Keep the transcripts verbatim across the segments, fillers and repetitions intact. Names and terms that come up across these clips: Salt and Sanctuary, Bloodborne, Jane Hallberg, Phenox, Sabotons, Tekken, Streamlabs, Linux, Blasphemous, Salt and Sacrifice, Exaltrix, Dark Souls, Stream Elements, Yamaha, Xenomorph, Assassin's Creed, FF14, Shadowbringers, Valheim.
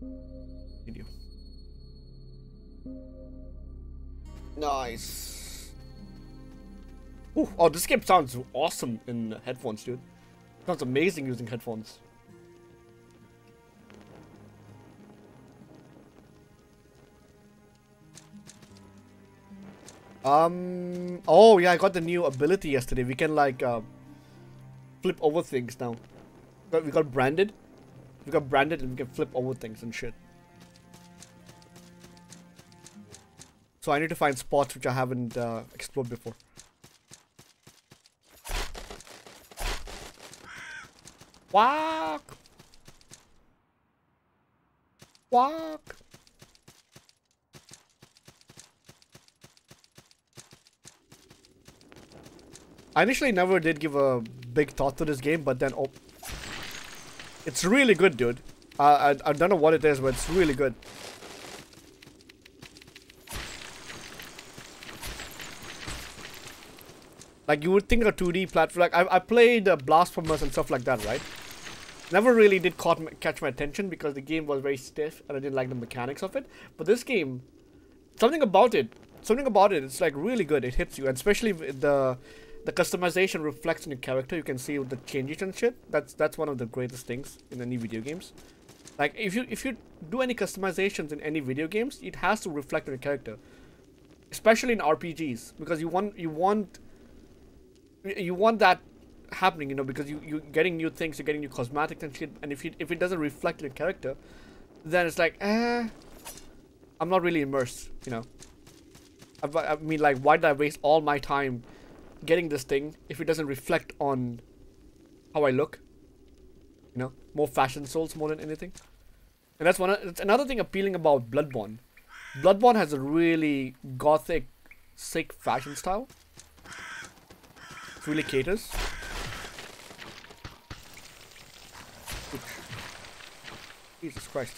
Continue. Nice. Ooh, oh, this game sounds awesome in headphones, dude. Sounds amazing using headphones. Um. Oh yeah, I got the new ability yesterday. We can like uh, flip over things now. But we got branded. We got branded, and we can flip over things and shit. So I need to find spots which I haven't uh, explored before. Walk. Walk. I initially never did give a big thought to this game, but then oh, it's really good, dude. Uh, I I don't know what it is, but it's really good. Like you would think a two D platform. Like I I played uh, Blasphemous and stuff like that, right? Never really did caught my, catch my attention because the game was very stiff and I didn't like the mechanics of it. But this game, something about it, something about it, it's like really good. It hits you, and especially with the. The customization reflects on your character. You can see the changes and shit. That's that's one of the greatest things in any video games. Like if you if you do any customizations in any video games, it has to reflect on your character, especially in R P Gs, because you want you want you want that happening, you know, because you you're getting new things, you're getting new cosmetics and shit. And if you if it doesn't reflect your character, then it's like eh, I'm not really immersed, you know. I, I mean, like, why did I waste all my time getting this thing if it doesn't reflect on how I look, you know? More fashion souls more than anything. And that's one. That's another thing appealing about Bloodborne. Bloodborne has a really gothic, sick fashion style. It really caters. Jesus Christ!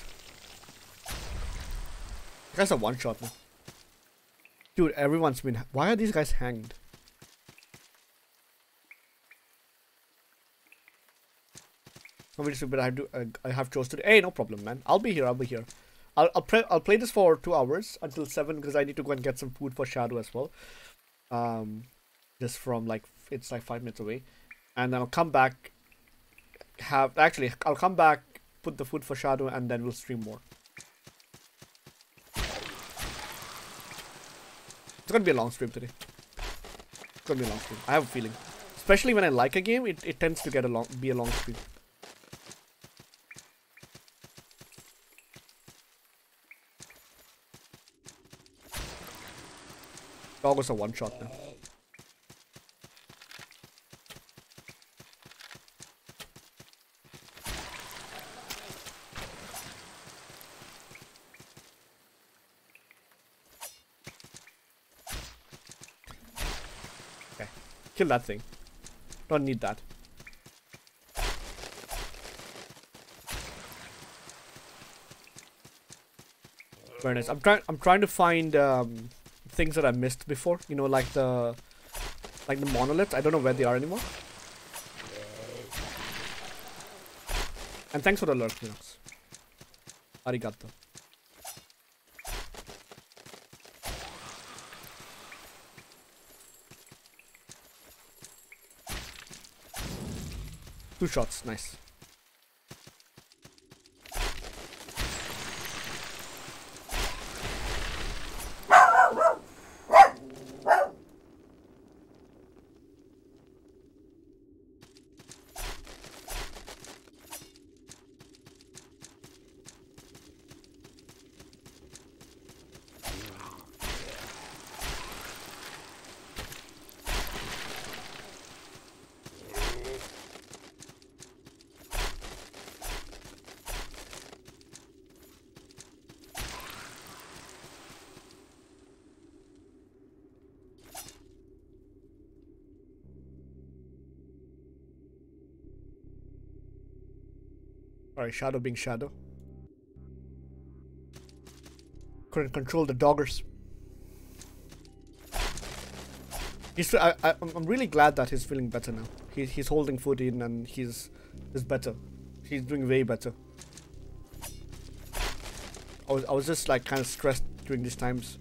You guys are one shot now, dude. Everyone's been. Why are these guys hanged? But I have to. Uh, I have chores to do. Hey, no problem, man. I'll be here. I'll be here. I'll I'll, pre I'll play this for two hours until seven because I need to go and get some food for Shadow as well. Um, just from like it's like five minutes away, and then I'll come back. Have actually, I'll come back, put the food for Shadow, and then we'll stream more. It's gonna be a long stream today. It's gonna be a long stream. I have a feeling, especially when I like a game, it it tends to get a long be a long stream. Doggos are one shot now. Okay, kill that thing. Don't need that. Very nice. I'm trying. I'm trying to find. Um, Things that I missed before, you know, like the like the monoliths. I don't know where they are anymore. And thanks for the alert, Linux. Arigato. Two shots, nice. Alright, Shadow being Shadow. Couldn't control the doggers. He's, I, I, I'm really glad that he's feeling better now. He, he's holding food in and he's, he's better. He's doing way better. I was, I was just like kind of stressed during these times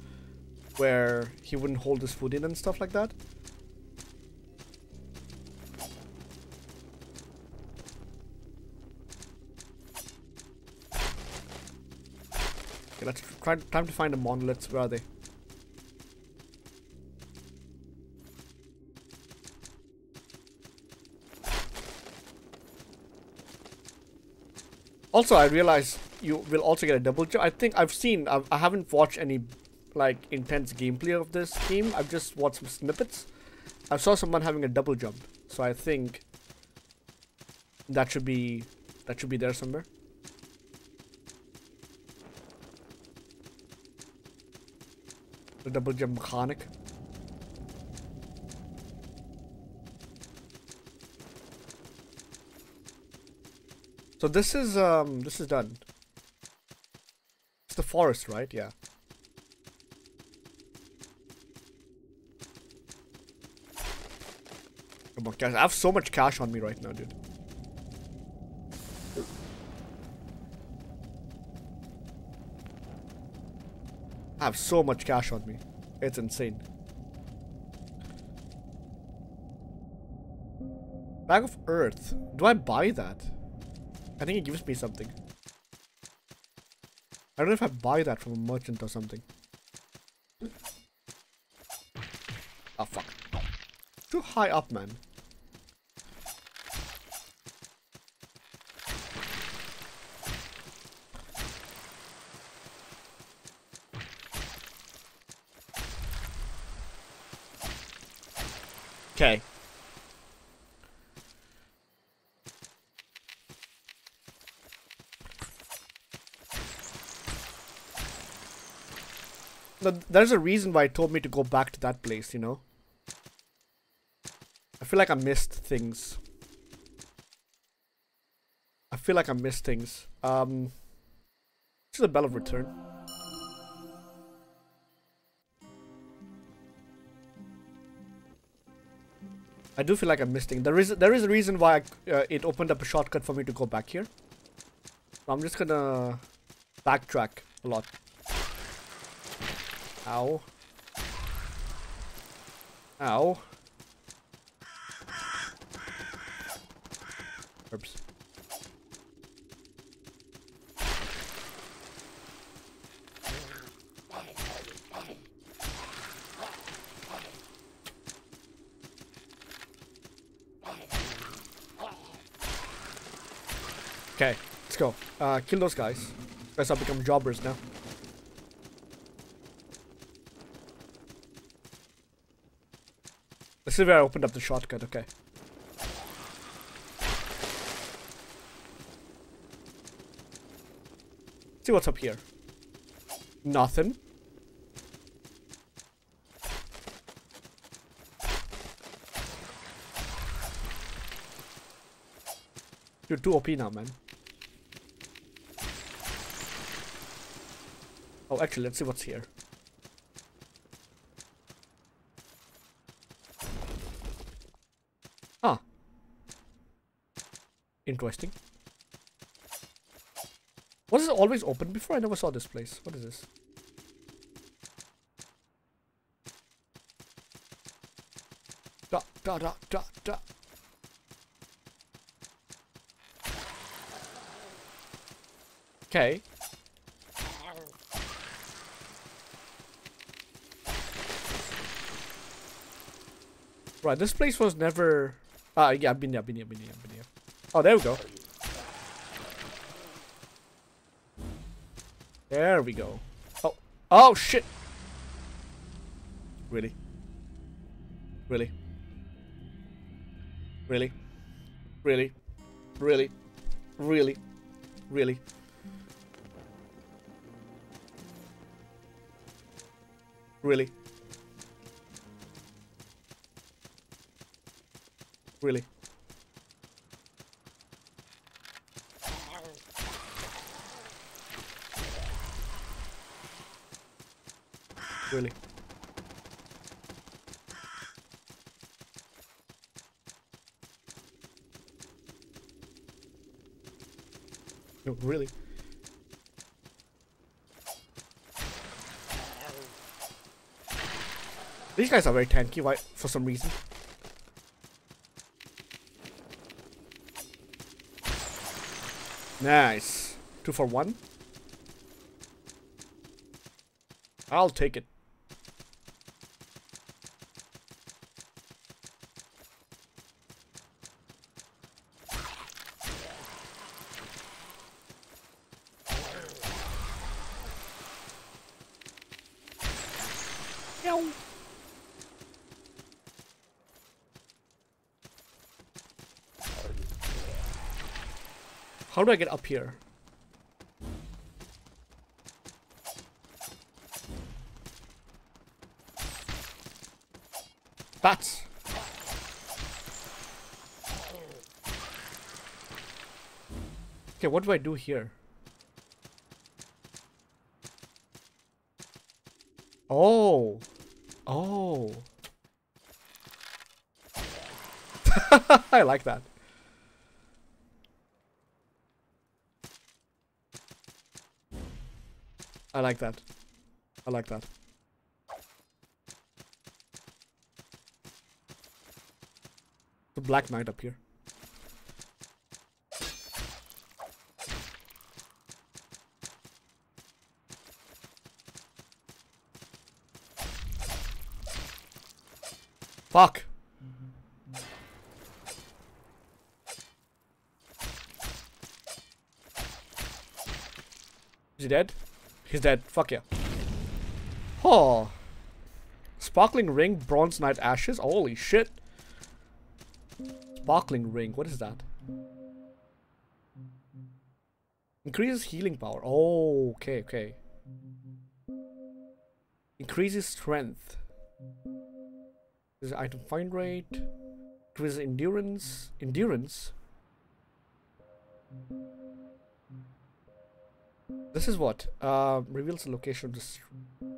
where he wouldn't hold his food in and stuff like that. Okay, let's try. Time to find the monoliths. Where are they? Also, I realize you will also get a double jump. I think I've seen, I've, I haven't watched any like intense gameplay of this game. I've just watched some snippets. I saw someone having a double jump, so I think that should be that should be there somewhere. The double jump mechanic. So this is um this is done. It's the forest, right? Yeah. Come on, cash. I have so much cash on me right now, dude. I have so much cash on me. It's insane. Bag of earth. Do I buy that? I think it gives me something. I don't know if I buy that from a merchant or something. Oh fuck. Too high up, man. Okay. There's a reason why it told me to go back to that place, you know? I feel like I missed things. I feel like I missed things. Um, this is a Bell of Return. I do feel like I'm missing. There is, there is a reason why I, uh, it opened up a shortcut for me to go back here. So I'm just gonna backtrack a lot. Ow. Ow. Oops. Okay, let's go. Uh, kill those guys. Guys, I'll become jobbers now. This is where I opened up the shortcut, okay. Let's see what's up here. Nothing. You're too O P now, man. Oh, actually, let's see what's here. Interesting. Was it always open before? I never saw this place. What is this? Da da da da da. Okay. Right, this place was never. Ah, yeah, I've been here, I've been here, I've been here, I've been here. Oh, there we go. There we go. Oh, oh shit. Really? Really? Really? Really? Really? Really? Really? Really? Really? Really? No, really? These guys are very tanky, right? For some reason. Nice. Two for one. I'll take it. How do I get up here? Bats! Okay, what do I do here? Oh! Oh! I like that. I like that. I like that. The Black Knight up here. Fuck. Is he dead? He's dead. Fuck yeah. Oh. Sparkling Ring, Bronze Knight Ashes. Holy shit. Sparkling Ring. What is that? Increases healing power. Oh, okay, okay. Increases strength. This is item find rate. Increases endurance. Endurance? This is what? Uh, reveals the location of this.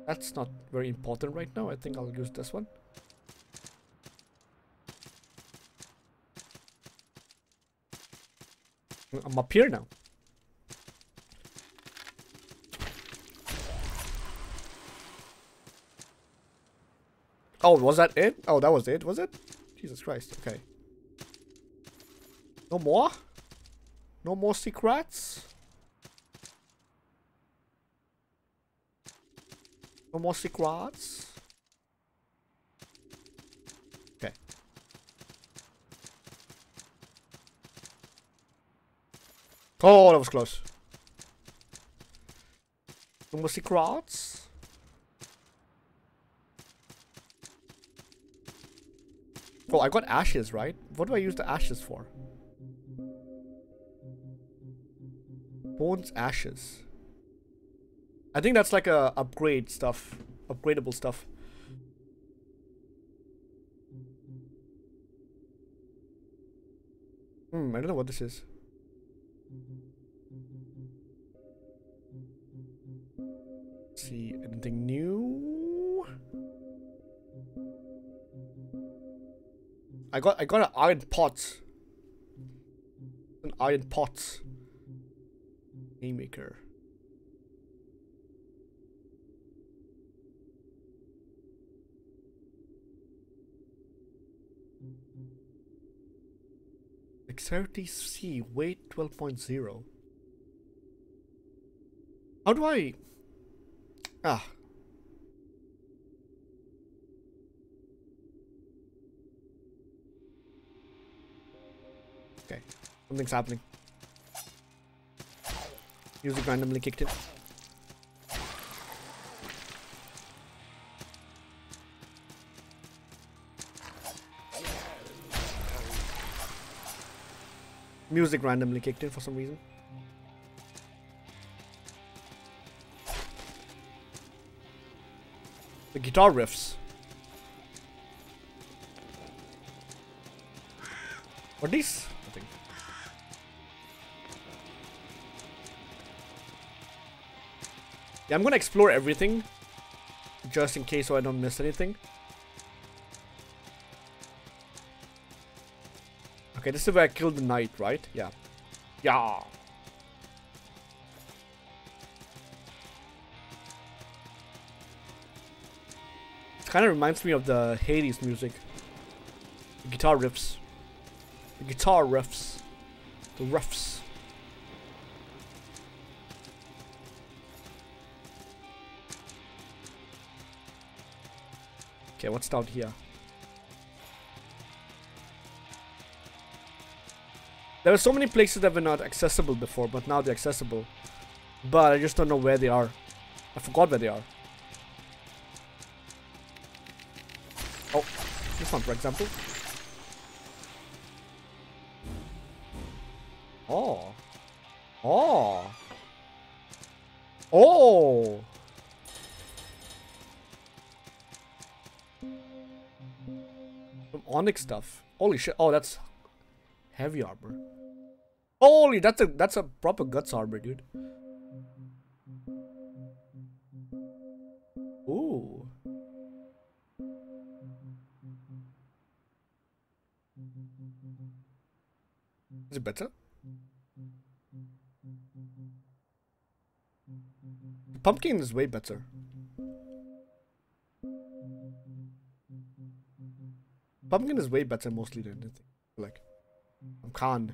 That's not very important right now. I think I'll use this one. I'm up here now. Oh, was that it? Oh, that was it, was it? Jesus Christ, okay. No more? No more secrets? No more secrets. Okay. Oh, that was close. No more secrets. Oh, I got ashes, right? What do I use the ashes for? Bones, ashes. I think that's like a upgrade stuff, upgradable stuff. Hmm, I don't know what this is. Let's see, anything new? I got I got an iron pot. An iron pot. Haymaker. Dexterity C, weight twelve point zero. How do I... Ah. Okay, something's happening. Music randomly kicked in. Music randomly kicked in for some reason. The guitar riffs. What these? Nothing. Yeah, I'm gonna explore everything, just in case so I don't miss anything. Okay, this is where I killed the knight, right? Yeah. Yeah. Kind of reminds me of the Hades music. The guitar riffs. The guitar riffs. The riffs. Okay, what's down here? There were so many places that were not accessible before, but now they're accessible. But I just don't know where they are. I forgot where they are. Oh, this one, for example. Oh. Oh. Oh. Some onyx stuff. Holy shit. Oh, that's heavy armor. Holy, that's a that's a proper guts armor, dude. Ooh. Is it better? The pumpkin is way better. Pumpkin is way better mostly than anything. Like I'm conned.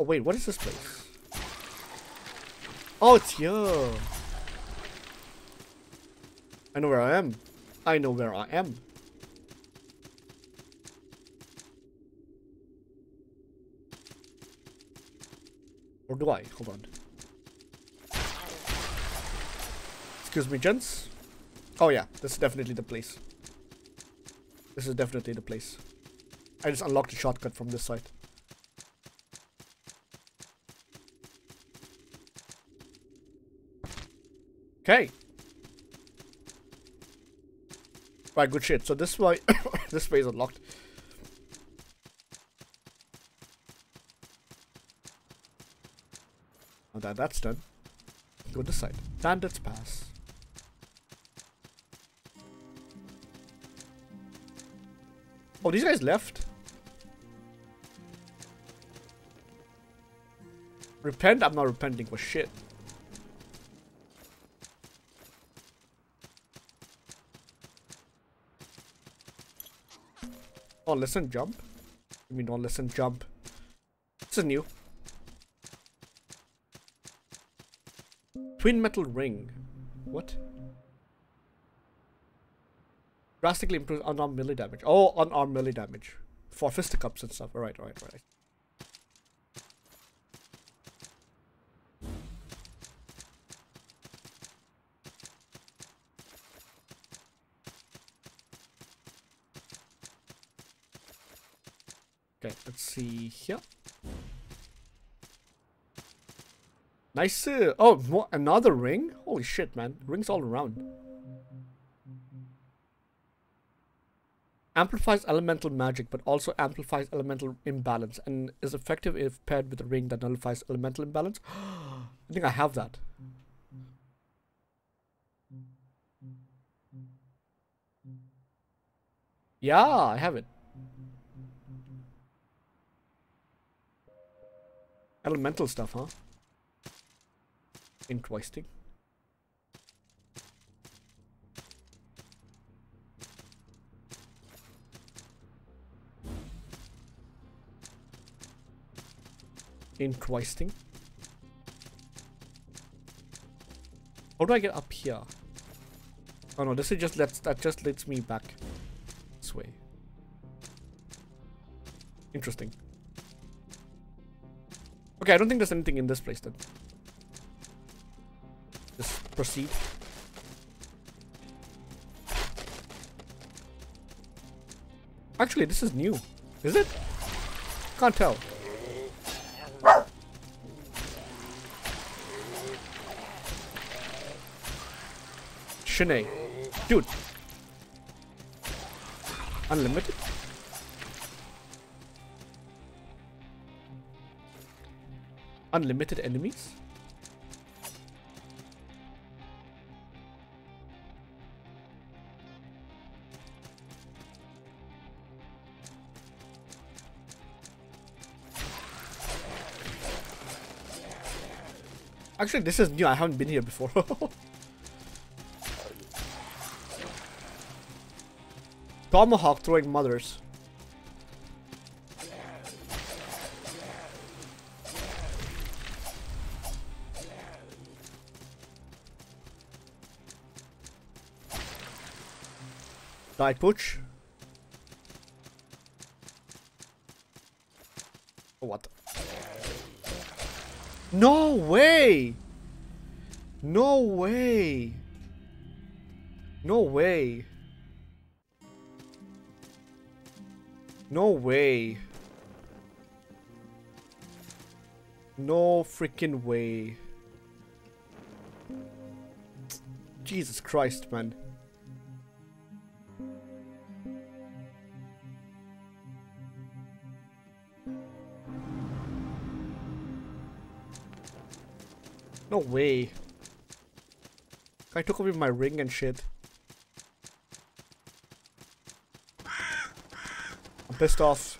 Oh wait, what is this place? Oh, it's here. I know where I am. I know where I am. Or do I? Hold on. Excuse me, gents. Oh yeah, this is definitely the place. This is definitely the place. I just unlocked a shortcut from this side. Okay. Right, good shit. So this way, this way is unlocked. Now that that's done, go this side. Bandits pass. Oh, these guys left. Repent? I'm not repenting for shit. Oh, listen, jump. I mean, don't listen, jump. This is new. Twin metal ring. What? Drastically improves unarmed melee damage. Oh, unarmed melee damage. For fisticuffs and stuff. Alright, alright, alright. See here. Nice. Uh, oh, more, another ring. Holy shit, man! Rings all around. Amplifies elemental magic, but also amplifies elemental imbalance, and is effective if paired with a ring that nullifies elemental imbalance. I think I have that. Yeah, I have it. Elemental stuff, huh? Ink wasting. Ink wasting. How do I get up here? Oh no, this is just lets that just leads me back this way. Interesting. Okay, I don't think there's anything in this place then. Just proceed. Actually, this is new. Is it? Can't tell. Shanae. Dude. Unlimited? Unlimited enemies? Actually, this is new. I haven't been here before. Tomahawk throwing mothers. Die, Pooch. What? No way! No way! No way! No way! No freaking way! Jesus Christ, man! No way. I took away my ring and shit. I'm pissed off.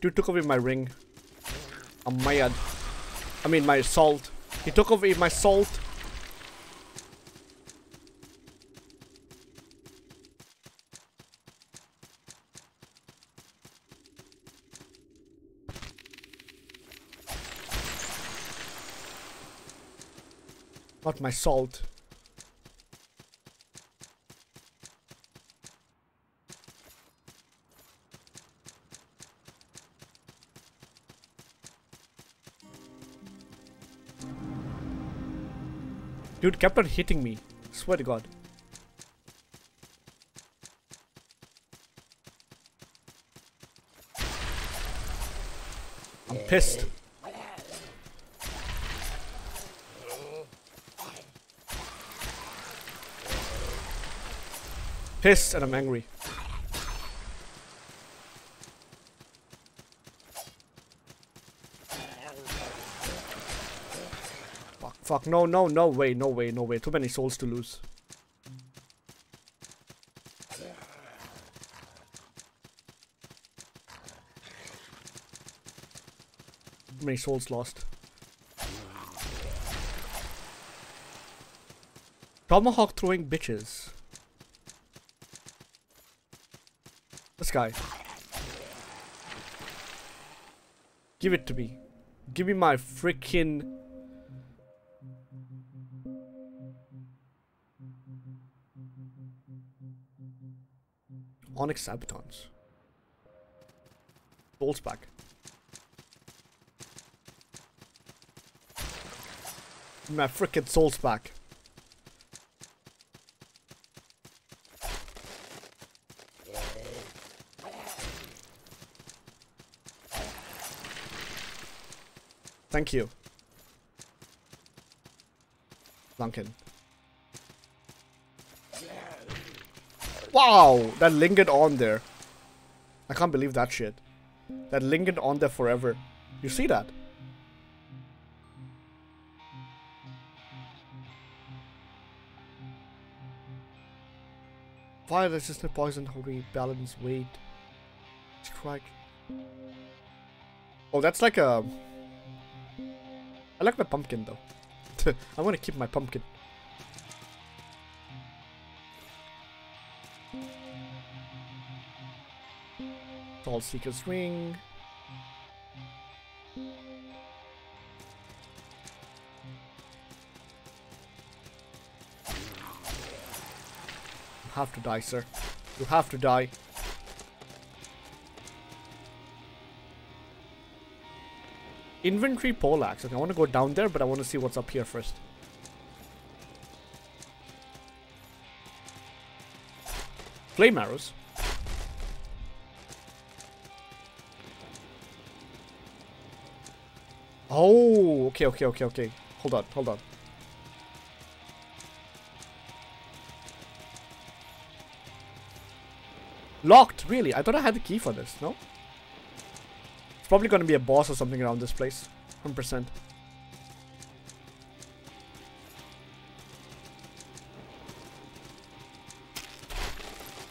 Dude took away my ring. I'm mad. I mean my salt. He took away my salt. Not my salt. Dude kept on hitting me, swear to God. I'm pissed. Pissed and I'm angry. Fuck, no, no, no way, no way, no way. Too many souls to lose. Too many souls lost. Tomahawk throwing bitches. This guy. Give it to me. Give me my freaking... Onyx Sabotons. Bolts back. My frickin' souls back. Thank you. Duncan. Wow, that lingered on there. I can't believe that shit. That lingered on there forever. You see that? Fire resistant poison holding balance weight. Strike. Oh, that's like a... I like my pumpkin though. I want to keep my pumpkin. All Seeker's Ring. You have to die, sir. You have to die. Inventory poleaxe. Okay, I want to go down there, but I want to see what's up here first. Flame arrows. Oh, okay, okay, okay, okay. Hold on, hold on. Locked, really? I thought I had the key for this, no? It's probably gonna be a boss or something around this place. one hundred percent.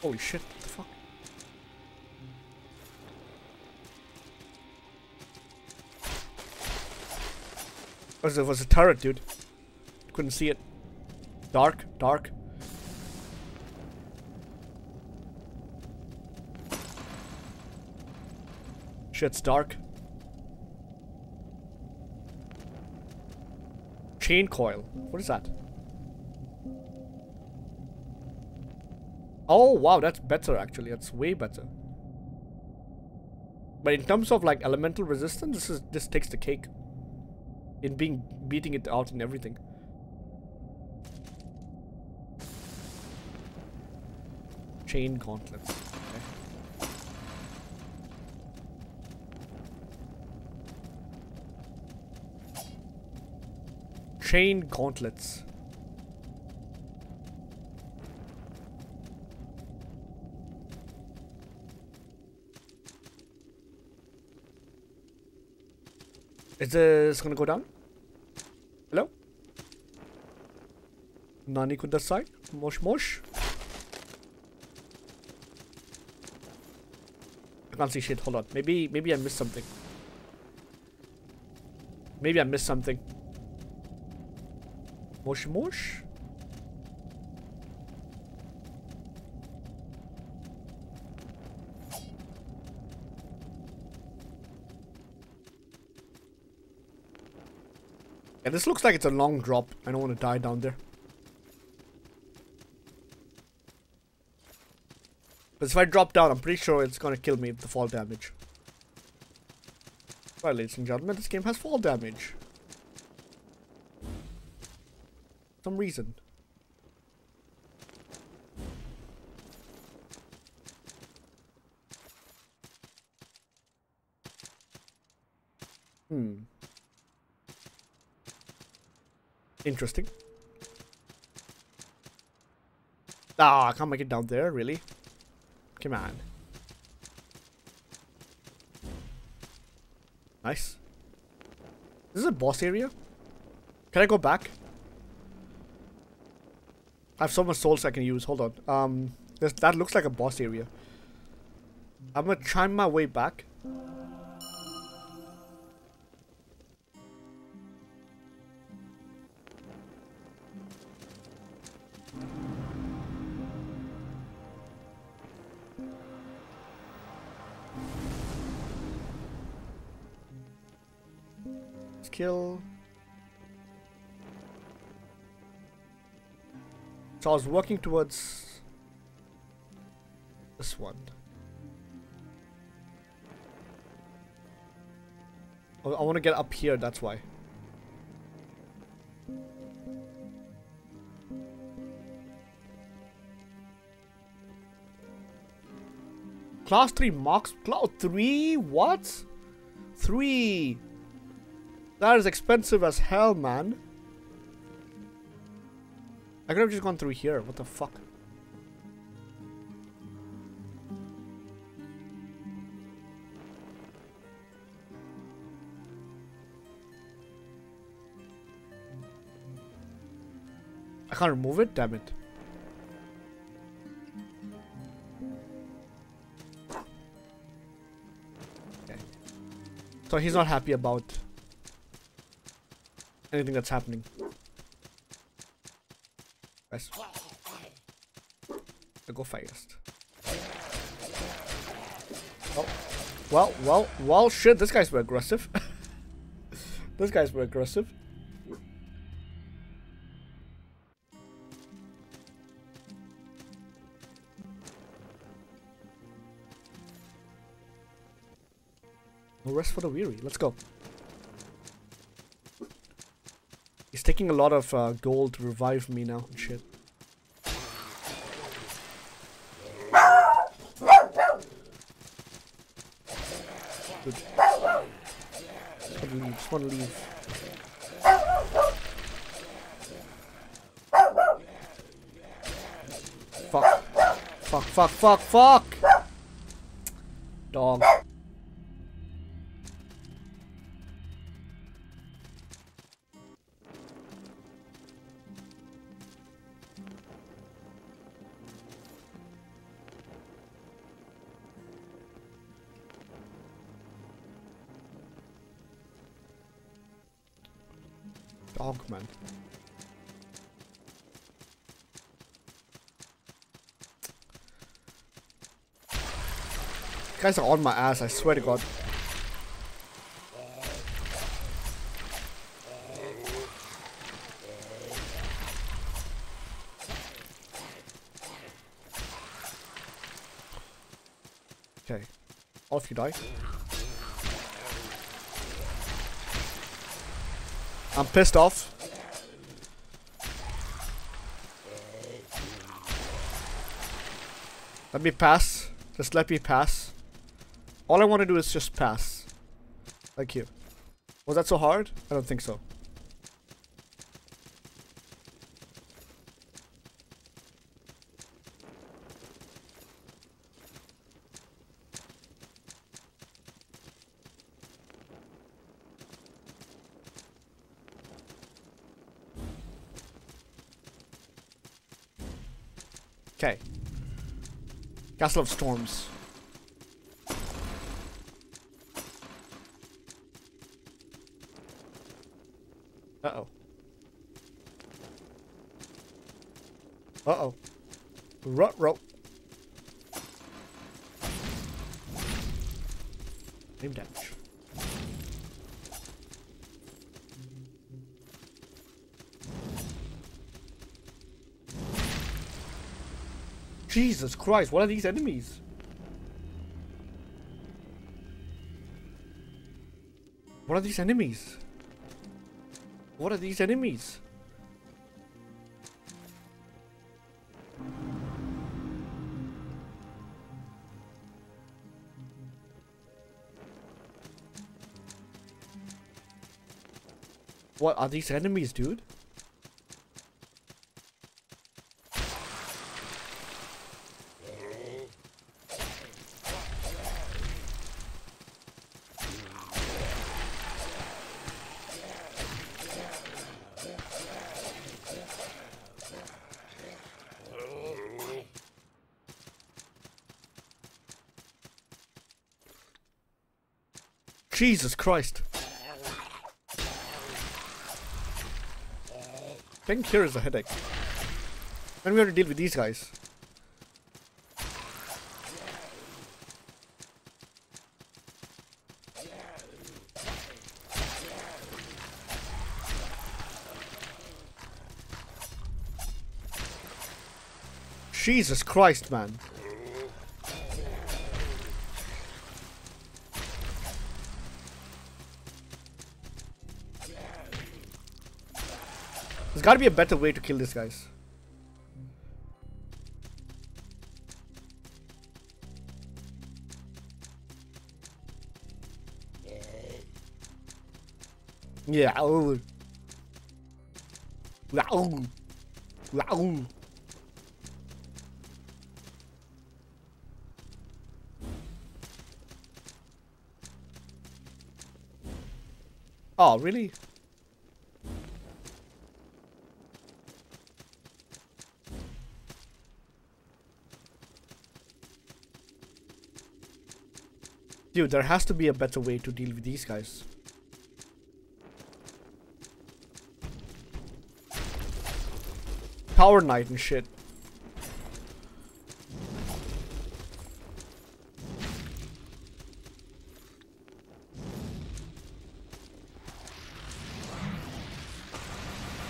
Holy shit, what the fuck? Oh, there was a turret, dude. Couldn't see it. Dark, dark. Shit's dark. Chain coil. What is that? Oh wow, that's better actually. That's way better. But in terms of like elemental resistance, this is this takes the cake. In being beating it out and everything. Chain gauntlets. Okay. Chain gauntlets. Is this gonna go down? Hello? Nani kunda side? Mosh mosh? I can't see shit, hold on. Maybe maybe I missed something. Maybe I missed something. Mosh mosh? Yeah, this looks like it's a long drop. I don't want to die down there. Because if I drop down, I'm pretty sure it's going to kill me with the fall damage. Alright, ladies and gentlemen, this game has fall damage. For some reason. Hmm. Interesting. Ah, oh, I can't make it down there, really? Come on. Nice. This is a boss area? Can I go back? I have so much souls I can use, hold on. Um, this, that looks like a boss area. I'm gonna chime my way back. Kill. So I was walking towards this one. I, I want to get up here, that's why. Class three marks. Class three? What? Three. That is expensive as hell, man. I could have just gone through here. What the fuck? I can't remove it? Damn it. Okay. So he's not happy about anything that's happening. Nice. I go fast. Oh. Well, well, well, shit, this guy's were aggressive. This guy's were aggressive. No rest for the weary. Let's go. He's taking a lot of uh, gold to revive me now and shit. Good. Just wanna leave, just wanna leave. Fuck. Fuck, fuck, fuck, fuck! Dog. augment. Guys are on my ass, I swear to God. Okay. Off you die. I'm pissed off. Let me pass. Just let me pass. All I want to do is just pass. Thank you. Was that so hard? I don't think so. Okay. Castle of Storms. Uh-oh. Uh-oh. Ruh-roh. Name damage. Jesus Christ, what are these enemies? What are these enemies? What are these enemies? What are these enemies, dude? Jesus Christ. Pink here is a headache. Then we have to deal with these guys. Jesus Christ, man. There's gotta be a better way to kill these guys. Yeah. Wow. Wow. Wow. Oh, really? Dude, there has to be a better way to deal with these guys. Power Knight and shit.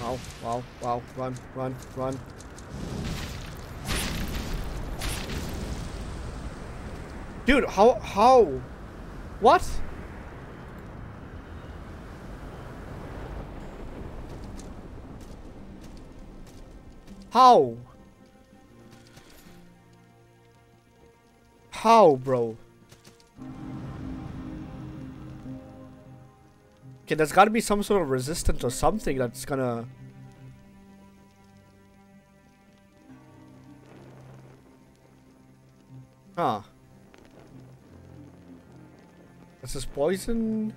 Wow, wow, wow, run, run, run. Dude, how, how? What? How? How, bro? Okay, there's gotta be some sort of resistance or something that's gonna... Huh. This is poison.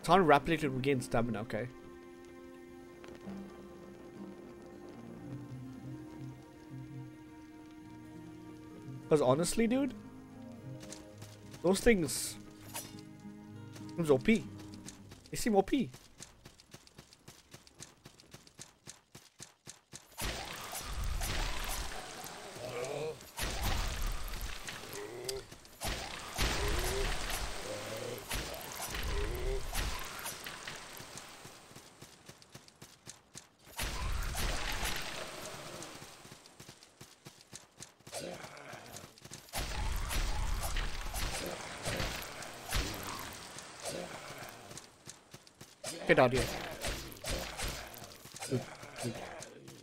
It's on rapidly to regain stamina, okay. Because honestly, dude, those things seems O P. They seem O P. Get out here.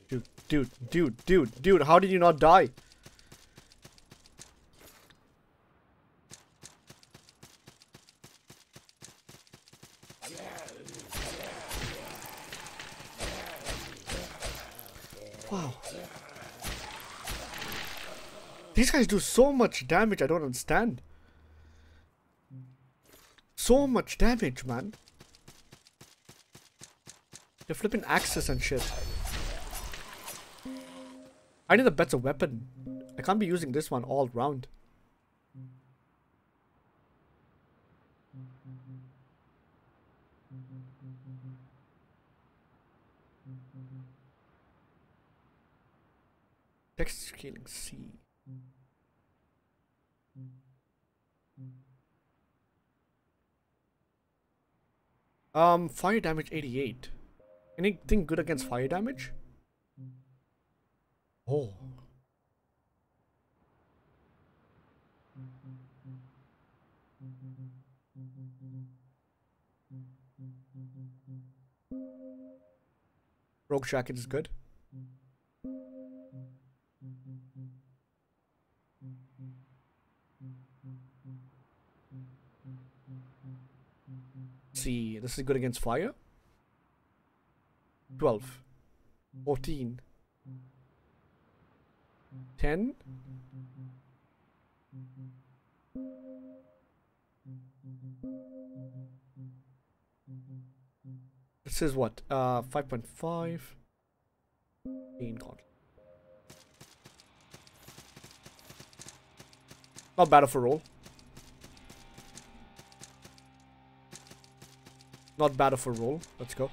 Dude, dude, dude, dude, dude, dude, how did you not die? Wow. These guys do so much damage, I don't understand. So much damage, man. They're flipping axes and shit. I need a better weapon. I can't be using this one all round. Text scaling C. Um, fire damage eighty-eight. Anything good against fire damage? Oh. Rogue jacket is good. See, this is good against fire. twelve, fourteen, ten. This is what? Uh, five point five. Not bad of a roll. Not bad of a roll. Let's go.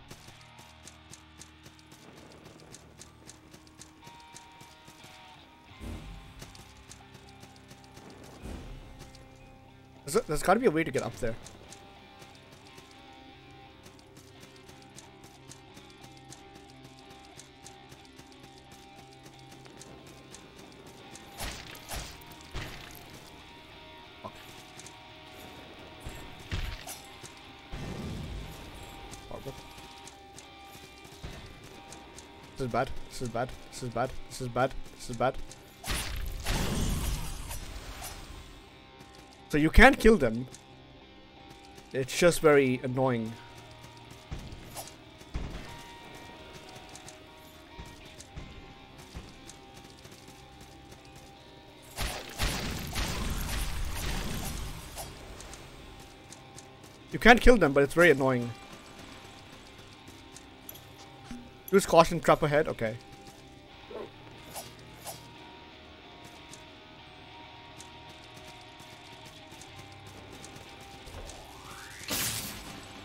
There's gotta be a way to get up there. Okay. Horrible. This is bad. This is bad. This is bad. This is bad. This is bad. So you can kill them. It's just very annoying. You can't kill them, but it's very annoying. Use caution trap ahead, okay.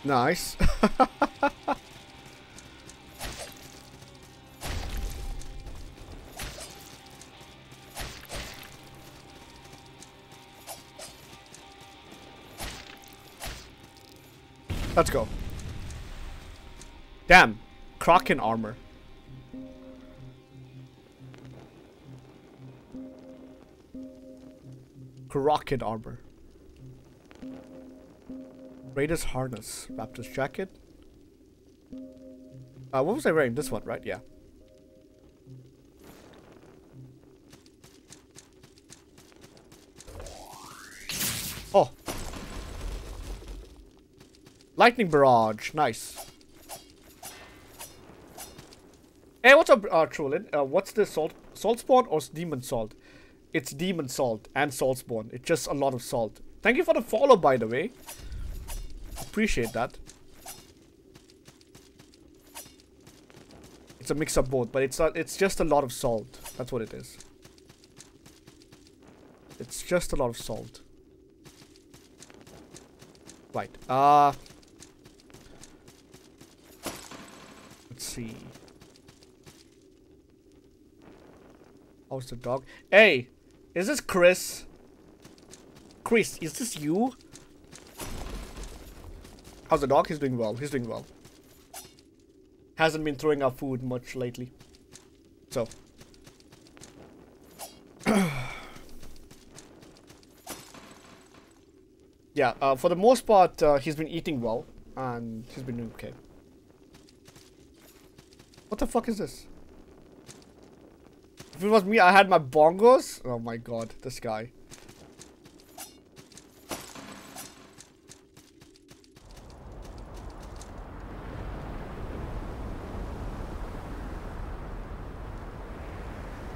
Nice. Let's go. Damn, Kraken armor. Kraken armor. Raiders harness, Raptor's jacket. Uh, what was I wearing? This one, right? Yeah. Oh. Lightning barrage. Nice. Hey, what's up, uh, Trollin? Uh, what's this salt? Salt spawn or demon salt? It's demon salt and salt spawn. It's just a lot of salt. Thank you for the follow, by the way. Appreciate that. It's a mix of both, but it's not, it's just a lot of salt. That's what it is. It's just a lot of salt. Right. Uh, let's see. How's the dog? Hey! Is this Chris? Chris, is this you? How's the dog? He's doing well. He's doing well. Hasn't been throwing up food much lately. So. Yeah, uh, for the most part, uh, he's been eating well, and he's been doing okay. What the fuck is this? If it was me, I had my bongos. Oh my god, this guy.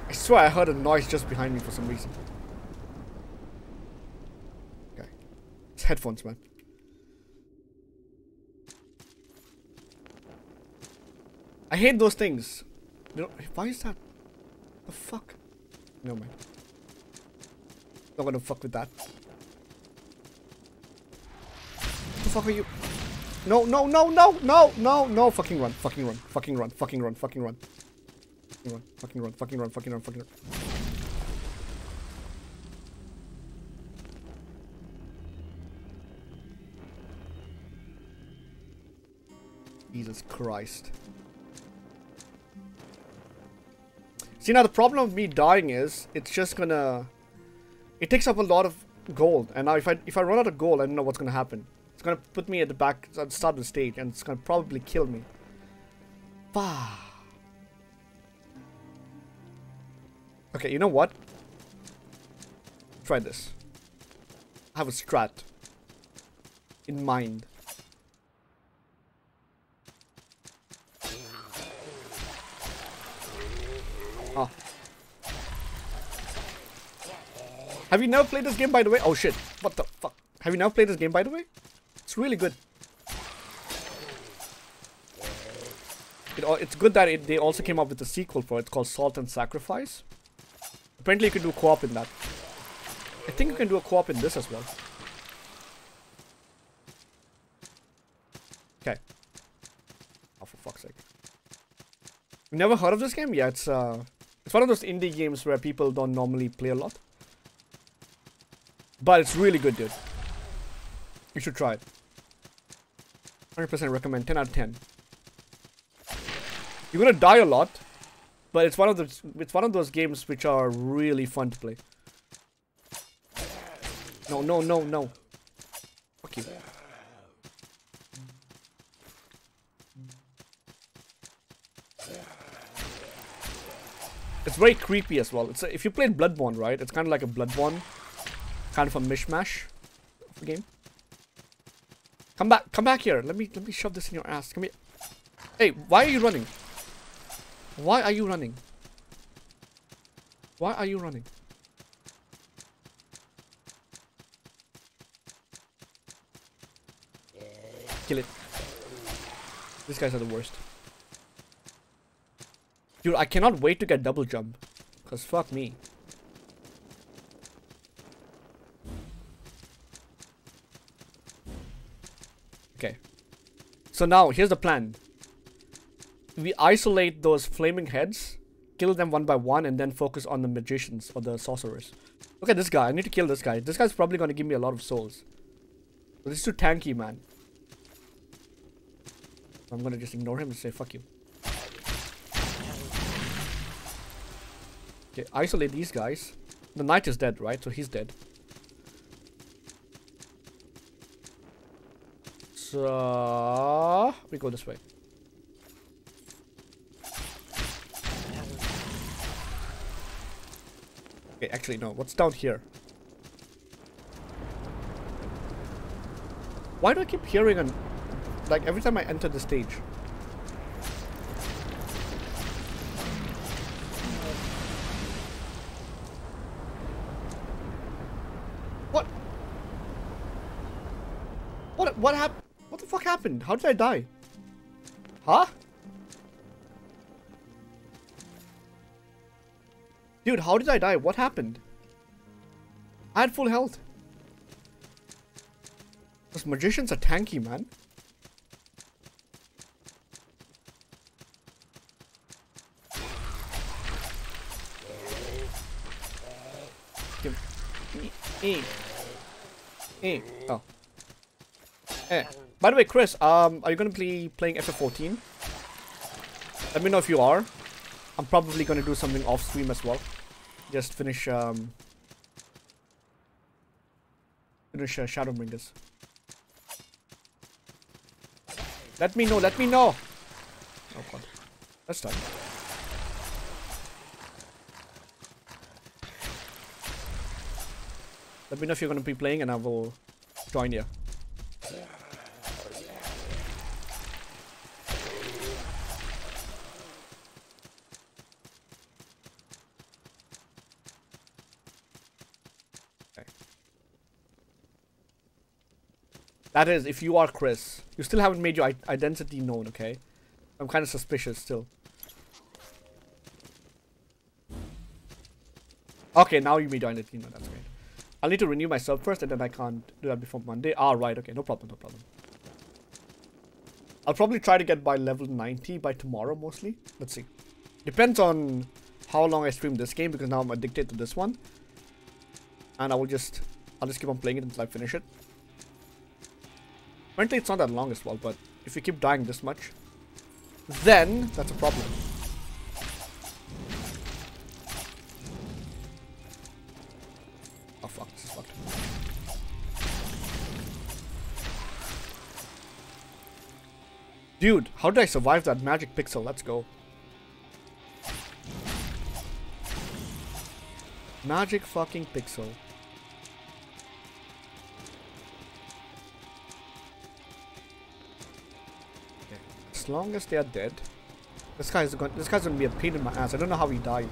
I swear I heard a noise just behind me for some reason. Headphones, man. I hate those things. You know, why is that? The fuck? No, man. Not gonna fuck with that. What the fuck are you? No, no, no, no, no, no, no! Fucking run! Fucking run! Fucking run! Fucking run! Fucking run! Fucking run! Fucking run! Fucking run! Fucking run! Fucking run! Jesus Christ. See, now the problem of me dying is it's just gonna, it takes up a lot of gold, and now if I if I run out of gold, I don't know what's gonna happen. It's gonna put me at the back at the start of the stage, and it's gonna probably kill me. Bah. Okay, you know what? Try this. I have a strat in mind. Oh. Have you never played this game, by the way? Oh shit, what the fuck? Have you never played this game, by the way? It's really good. It, it's good that it, they also came up with a sequel for it. It's called Salt and Sacrifice. Apparently you can do co-op in that. I think you can do a co-op in this as well. Okay. Oh, for fuck's sake. You've never heard of this game? Yeah, it's uh... it's one of those indie games where people don't normally play a lot. But it's really good, dude. You should try it. one hundred percent recommend. ten out of ten. You're gonna die a lot. But it's one of those, it's one of those games which are really fun to play. No, no, no, no. Fuck you. It's very creepy as well. It's a, if you played Bloodborne, right? It's kind of like a Bloodborne, kind of a mishmash of the game. Come back, come back here. Let me let me shove this in your ass. Come here. Hey, why are you running? Why are you running? Why are you running? Kill it. These guys are the worst. Dude, I cannot wait to get double jump, cause fuck me. Okay. So now, here's the plan. We isolate those flaming heads, kill them one by one, and then focus on the magicians or the sorcerers. Look at this guy, I need to kill this guy. This guy's probably gonna give me a lot of souls. But this is too tanky, man. I'm gonna just ignore him and say, fuck you. Okay, isolate these guys. The knight is dead, right? So he's dead. So we go this way. Okay, actually no. What's down here? Why do I keep hearing an, like every time I enter the stage? What happened? What the fuck happened? How did I die? Huh? Dude, how did I die? What happened? I had full health. Those magicians are tanky, man. E. E. Oh. Eh. By the way, Chris, um, are you going to be playing F F fourteen? Let me know if you are. I'm probably going to do something off stream as well. Just finish, um... Finish uh, Shadowbringers. Let me know, let me know! Oh god. Let's start. Let me know if you're going to be playing and I will join you. Okay. That is, if you are Chris. You still haven't made your identity known, okay? I'm kind of suspicious still. Okay, now you made your identity known, that's great. I'll need to renew myself first and then I can't do that before Monday. Ah, right. Okay. No problem. No problem. I'll probably try to get by level ninety by tomorrow mostly. Let's see. Depends on how long I stream this game because now I'm addicted to this one. And I will just... I'll just keep on playing it until I finish it. Apparently it's not that long as well, but if you keep dying this much, then that's a problem. Dude, how did I survive that magic pixel? Let's go. Magic fucking pixel. Okay. As long as they are dead. This guy's gonna this guy's gonna be a pain in my ass. I don't know how he dies.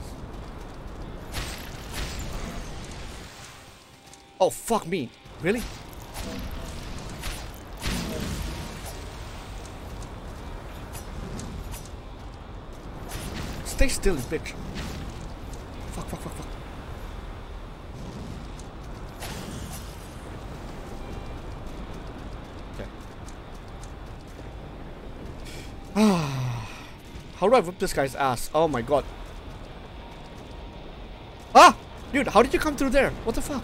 Oh fuck me. Really? Stay still, bitch. Fuck, fuck, fuck, fuck. Okay. How do I whip this guy's ass? Oh my god. Ah! Dude, how did you come through there? What the fuck?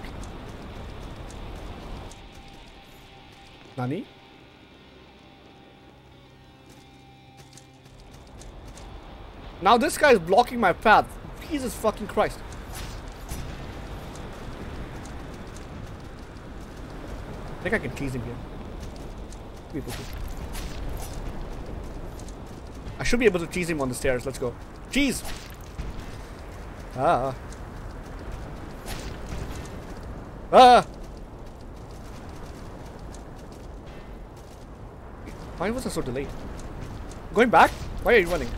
Nani? Now this guy is blocking my path. Jesus fucking Christ. I think I can tease him here. I should be able to tease him on the stairs. Let's go. Cheese! Ah. Ah! Why was I so delayed? Going back? Why are you running?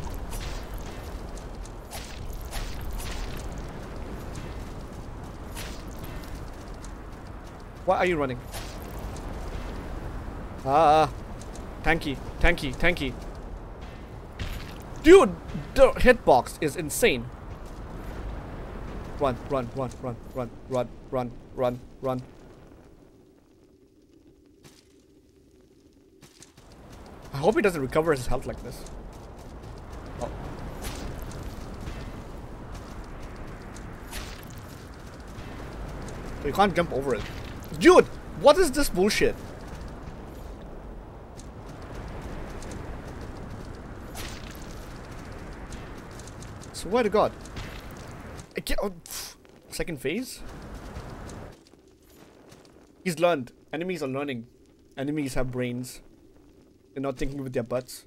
Why are you running? Ah, tanky, tanky, tanky. Dude, the hitbox is insane. Run, run, run, run, run, run, run, run, run. I hope he doesn't recover his health like this. Oh. So you can't jump over it. Dude, what is this bullshit? Swear to God. I can't. Oh, second phase? He's learned. Enemies are learning. Enemies have brains. They're not thinking with their butts.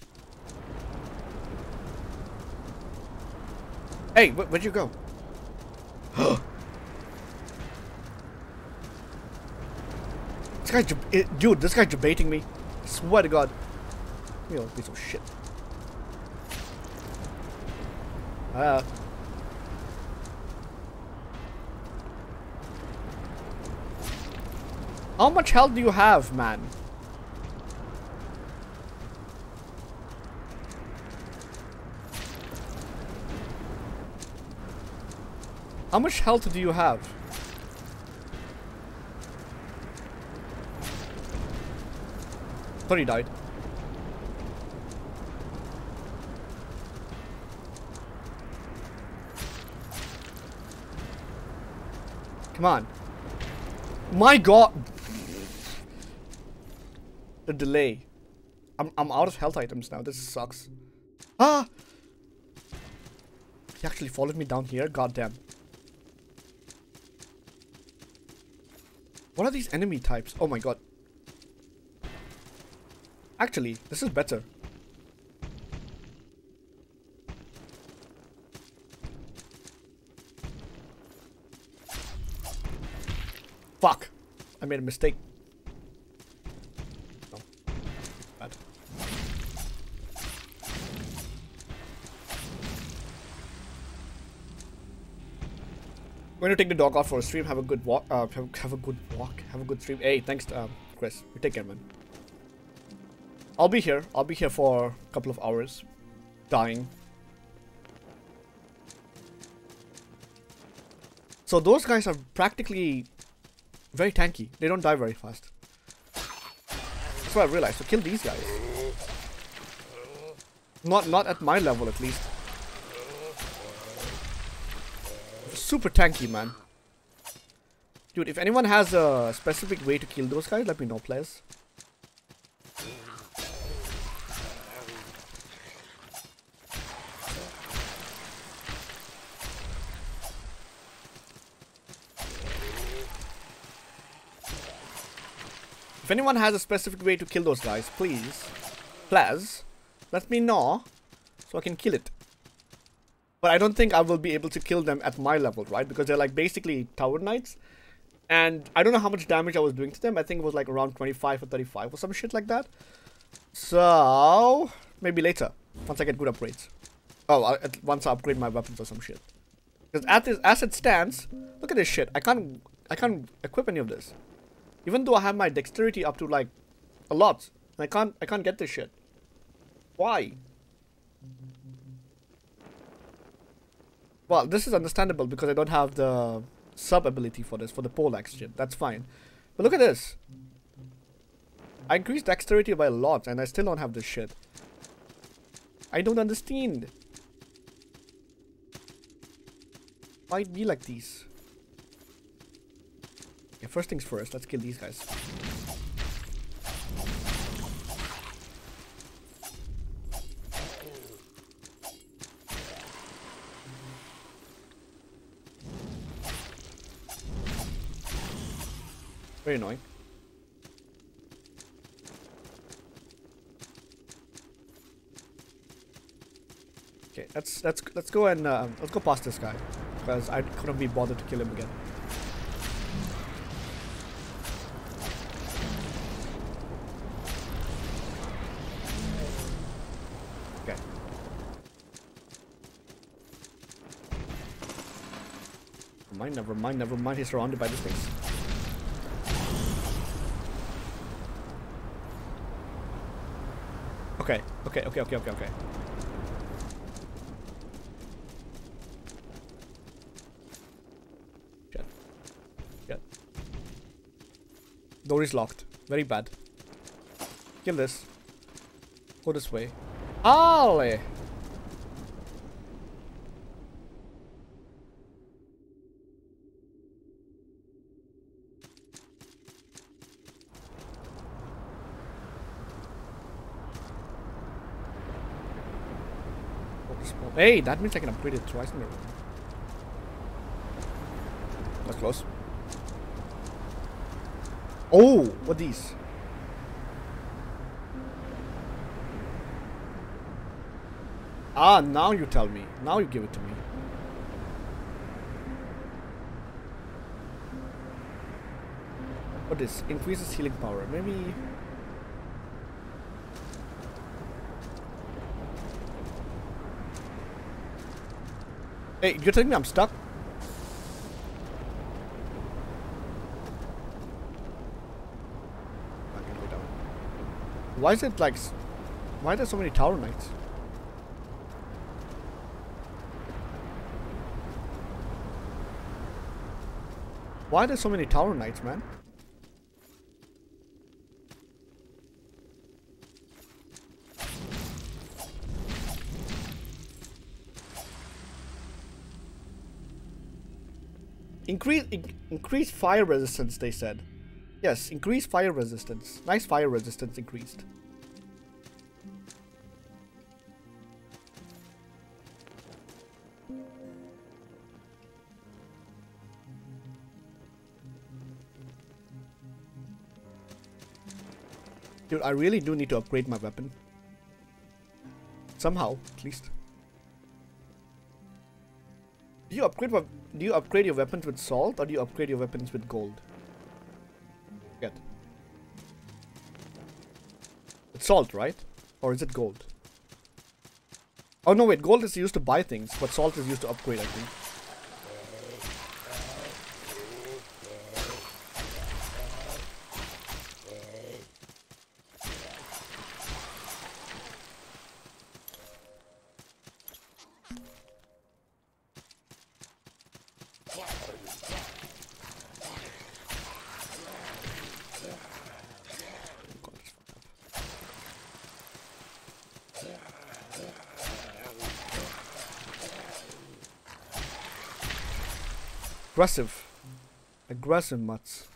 Hey, wh where'd you go? This guy, dude, this guy's debating me. I swear to God. Yo, piece of shit. Ah. How much health do you have, man? How much health do you have? thought he died. Come on. My god. The delay. I'm, I'm out of health items now. This sucks. Ah! He actually followed me down here? Goddamn. What are these enemy types? Oh my god. Actually, this is better. Fuck. I made a mistake. No. Bad. I'm going to take the dog out for a stream. Have a good walk. Uh, have, have a good walk. Have a good stream. Hey, thanks, to, um, Chris. You take care, man. I'll be here. I'll be here for a couple of hours. Dying. So those guys are practically... very tanky. They don't die very fast. That's what I realized. So kill these guys. Not not at my level, at least. Super tanky, man. Dude, if anyone has a specific way to kill those guys, let me know, please. If anyone has a specific way to kill those guys, please, please, let me know so I can kill it. But I don't think I will be able to kill them at my level, right? Because they're like basically tower knights. And I don't know how much damage I was doing to them. I think it was like around twenty-five or thirty-five or some shit like that. So, maybe later, once I get good upgrades. Oh, I, at, once I upgrade my weapons or some shit. Because at this, as it stands, look at this shit. I can't, I can't equip any of this. Even though I have my dexterity up to like a lot, and I can't I can't get this shit. Why? Well, this is understandable because I don't have the sub ability for this, for the poleaxe shit. That's fine. But look at this. I increased dexterity by a lot and I still don't have this shit. I don't understand. Why it be like these? Okay, first things first, let's kill these guys. Very annoying. Okay, let's let's let's go and uh, let's go past this guy because I couldn't be bothered to kill him again. Never mind, never mind, he's surrounded by these things. Okay, okay, okay, okay, okay, okay. Shit. Shit. Door is locked. Very bad. Kill this. Go this way. Ollie! Hey, that means I can upgrade it twice in a row. That's close. Oh, what these? Ah, now you tell me. Now you give it to me. What is? Increases healing power. Maybe... Hey, you're telling me I'm stuck? I can go down. Why is it like... Why are there so many tower knights? Why are there so many tower knights, man? Increase in increase fire resistance, they said. Yes, increase fire resistance. Nice fire resistance increased. Dude, I really do need to upgrade my weapon. Somehow, at least. Do you upgrade do you upgrade your weapons with salt, or do you upgrade your weapons with gold? Good. It's salt, right? Or is it gold? Oh no, wait, gold is used to buy things, but salt is used to upgrade, I think. Aggressive. Aggressive mutts.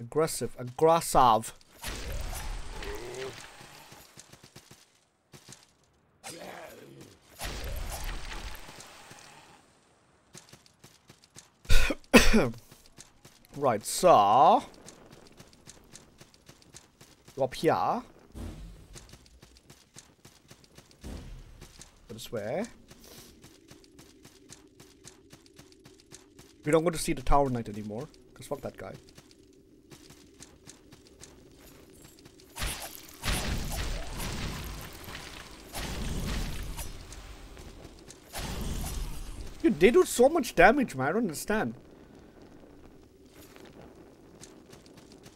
Aggressive. Aggressive. Right, so... Go up here. Go this way. We don't want to see the Tower Knight anymore, because fuck that guy. Dude, they do so much damage, man. I don't understand.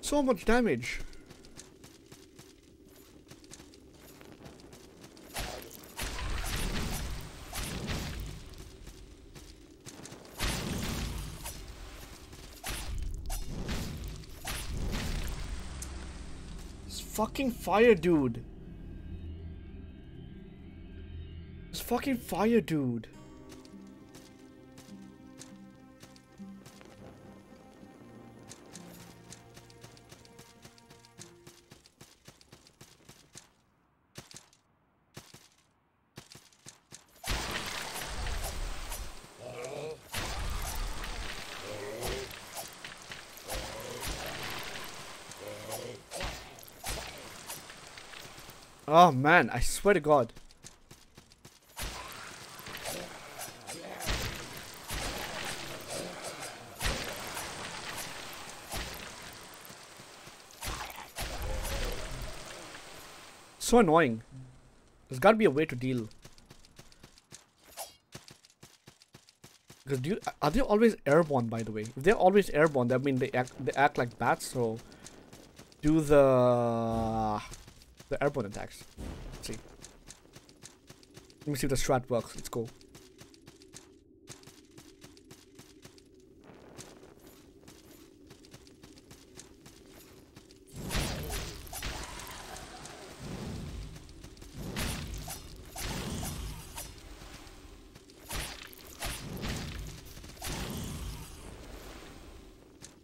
So much damage. Fucking fire, dude. It's fucking fire, dude. Oh man, I swear to God. So annoying. There's gotta be a way to deal. Because do you, are they always airborne, by the way? If they're always airborne, that means they act, they act like bats, so... Do the... The airborne attacks. Let's see. Let me see if the strat works. Let's go.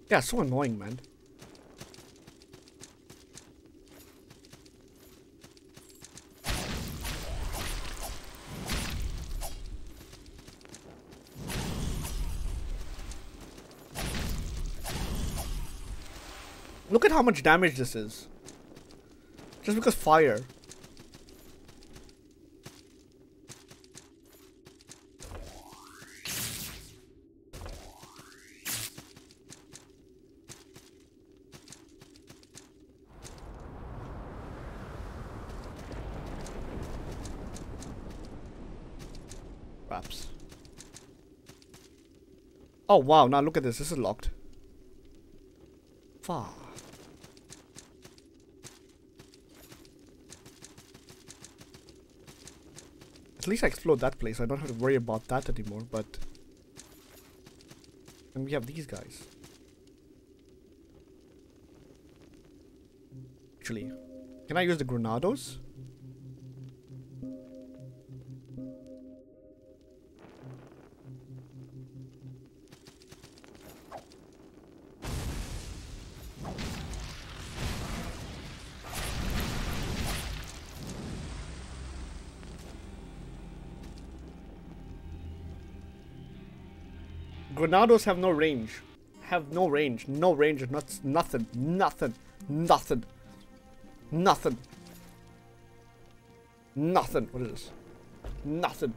Yeah, so annoying, man. Look at how much damage this is. Just because fire. Perhaps. Oh wow, now look at this. This is locked. Fuck. At least I explored that place. I don't have to worry about that anymore, but... And we have these guys. Actually, can I use the Granados? Grenados have no range. Have no range. No range. Not, nothing. Nothing. Nothing. Nothing. Nothing. What is this? Nothing.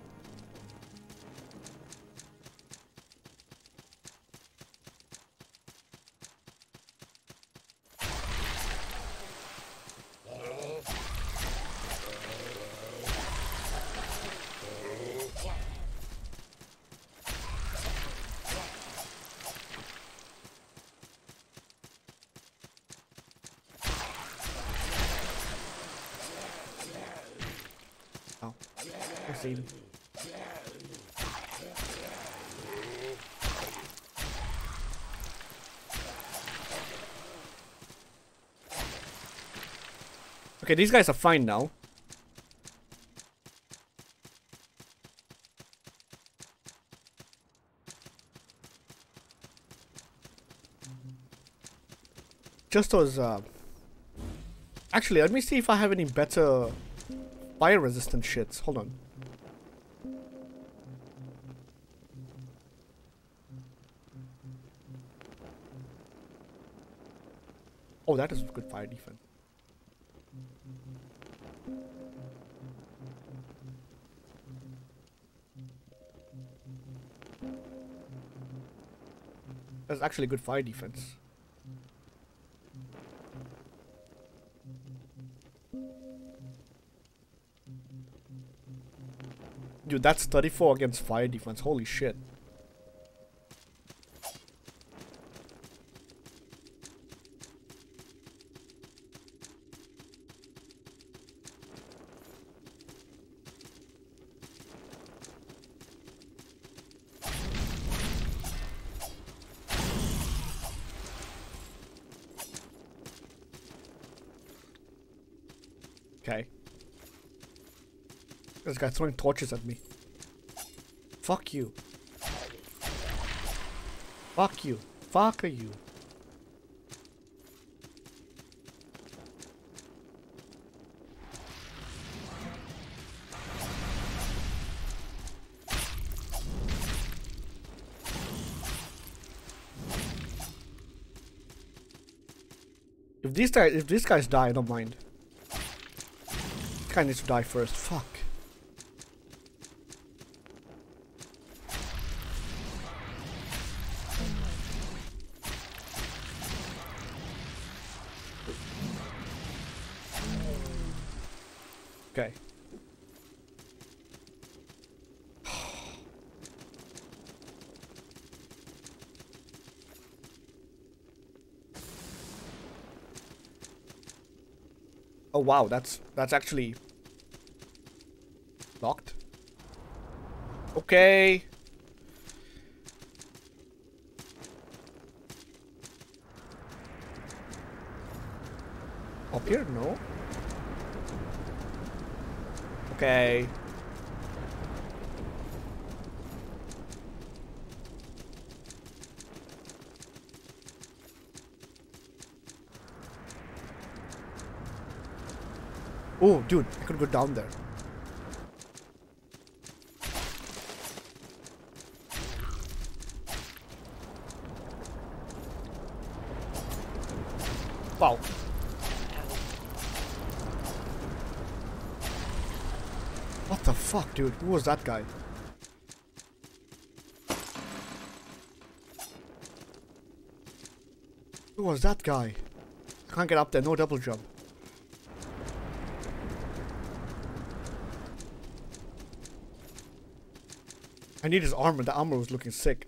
Okay, these guys are fine now. Just those, uh... actually, let me see if I have any better fire-resistant shits. Hold on. Oh, that is good fire defense. That's actually good fire defense. Dude, that's thirty-four against fire defense. Holy shit. This guy's throwing torches at me. Fuck you. Fuck you. Fuck you. If these guys, if these guys die, I don't mind. This guy needs to die first. Fuck. Oh wow, that's that's actually locked. Okay. Up here? No. Okay. Oh, dude, I could go down there. Wow. What the fuck, dude? Who was that guy? Who was that guy? I can't get up there, no double jump. I need his armor. The armor was looking sick.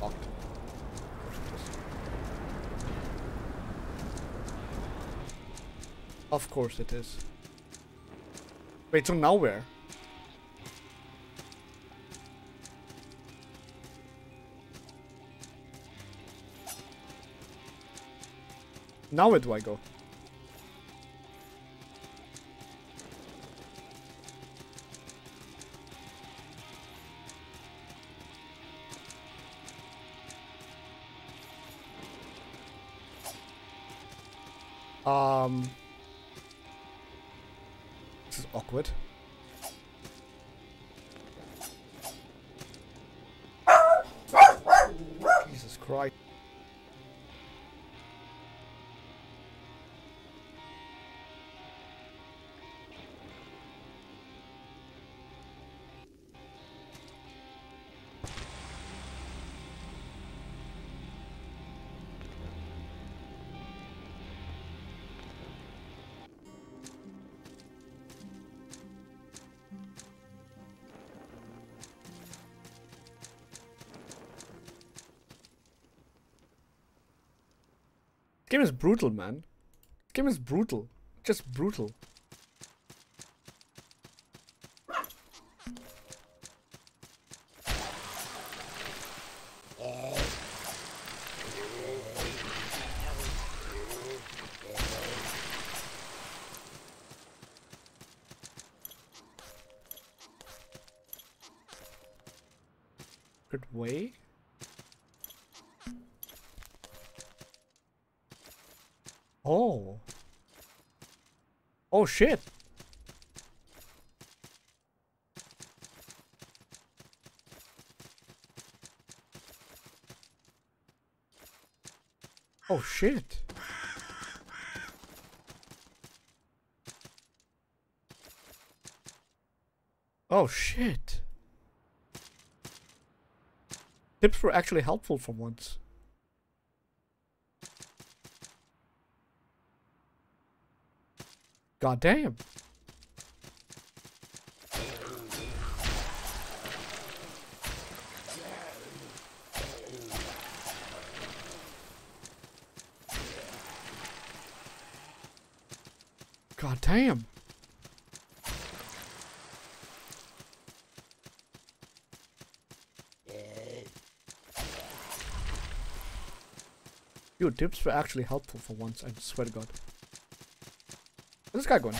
Locked. Of course it is. Wait, so now where? Now where do I go? awkward. Jesus Christ. This game is brutal, man. This game is brutal. Just brutal. Good way. Oh. Oh shit. Oh shit. Oh shit. Tips were actually helpful for once. God damn. God damn. Your tips were actually helpful for once, I swear to God. Where's this guy going?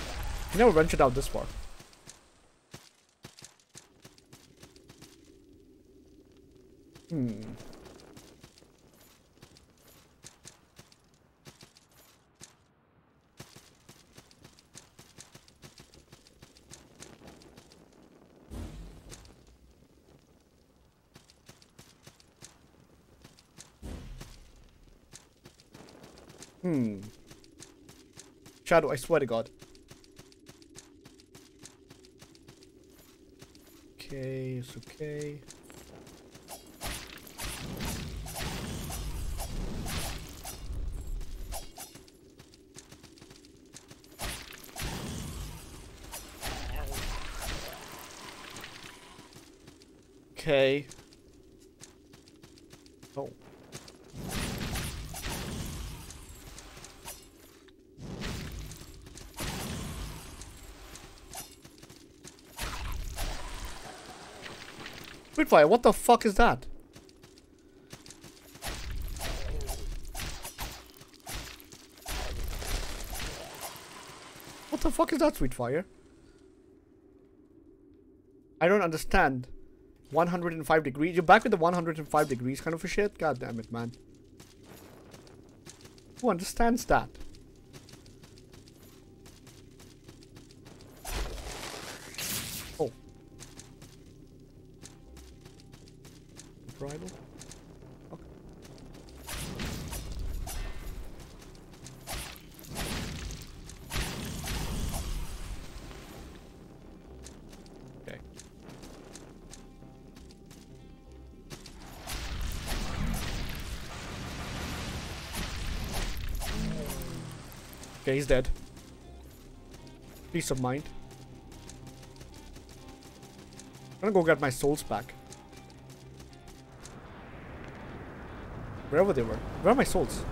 He never ventured out this far. Hmm. Hmm. Shadow, I swear to God. Okay, it's okay. Okay. Oh. Fire. What the fuck is that? What the fuck is that, Sweetfire? I don't understand. one hundred five degrees. You're back with the one hundred five degrees kind of a shit? God damn it, man. Who understands that? Okay, he's dead. Peace of mind. I'm gonna go get my souls back. Wherever they were. Where are my souls?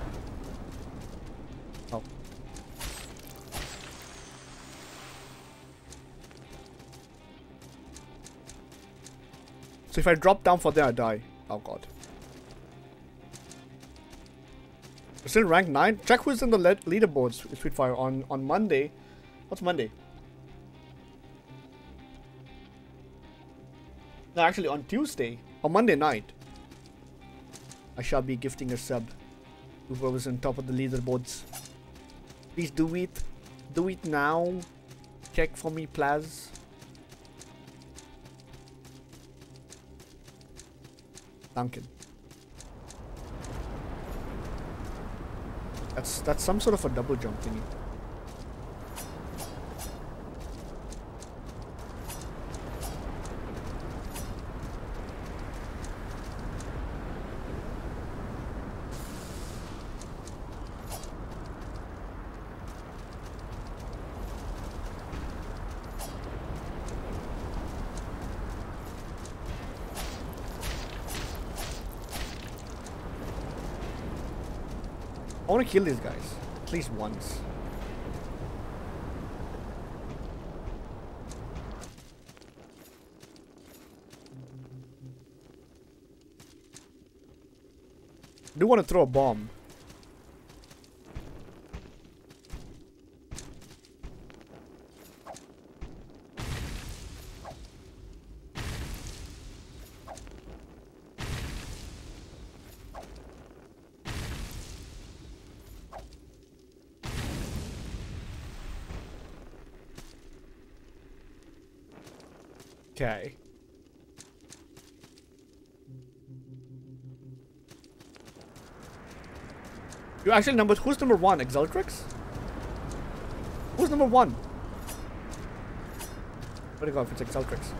Oh. So if I drop down for there, I die. Oh God. It's in rank nine. Check who's in the lead leaderboards, Sweetfire, on, on Monday. What's Monday? No, actually on Tuesday. On Monday night. I shall be gifting a sub to whoever's on top of the leaderboards. Please do it. Do it now. check for me, please? Duncan. That's that's some sort of a double jump thingy. I want to kill these guys at least once. I do want to throw a bomb. Okay. You actually numbered. Who's number one? Exaltrix? Who's number one? What do you call it if it's Exaltrix?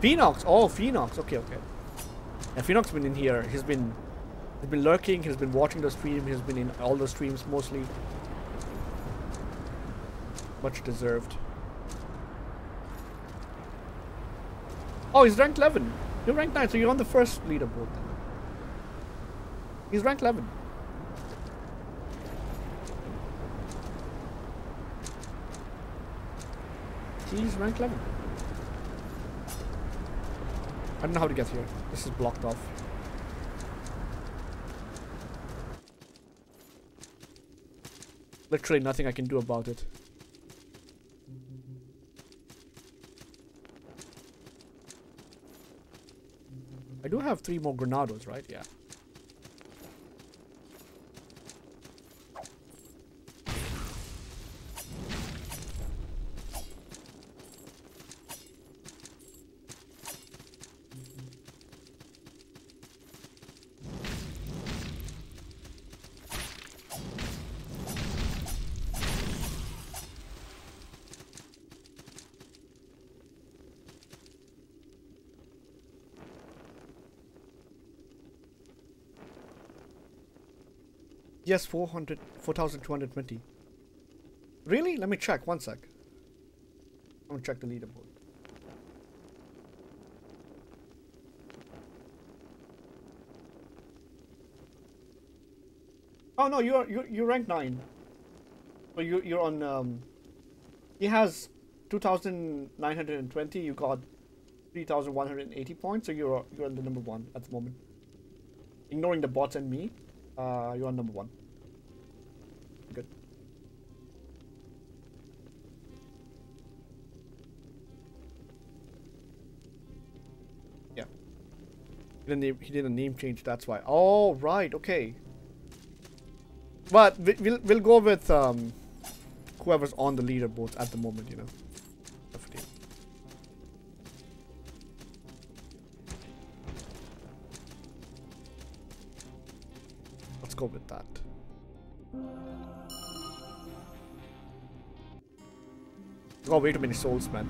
Phenox. Oh, Phenox. Okay, okay. And Phenox's been in here. He's been. He's been lurking, he's been watching the stream, he's been in all the streams mostly. Much deserved. Oh, he's ranked eleven. You're ranked nine, so you're on the first leaderboard then. He's ranked eleven. He's ranked eleven. I don't know how to get here. This is blocked off. Literally nothing I can do about it. I do have three more Granados, right? Yeah. Yes, four thousand two hundred twenty. Really? Let me check. One sec. I'm gonna check the leaderboard. Oh no, you're you you ranked nine. But you you're on. Um, he has two thousand nine hundred twenty. You got three thousand one hundred eighty points, so you're you're on the number one at the moment. Ignoring the bots and me, uh, you're on number one. Good. Yeah. He did a name, he did a name change, that's why. Oh, right, okay. But we, we'll, we'll go with um, whoever's on the leaderboards at the moment, you know. Let's go with that. Oh, way too many souls, man.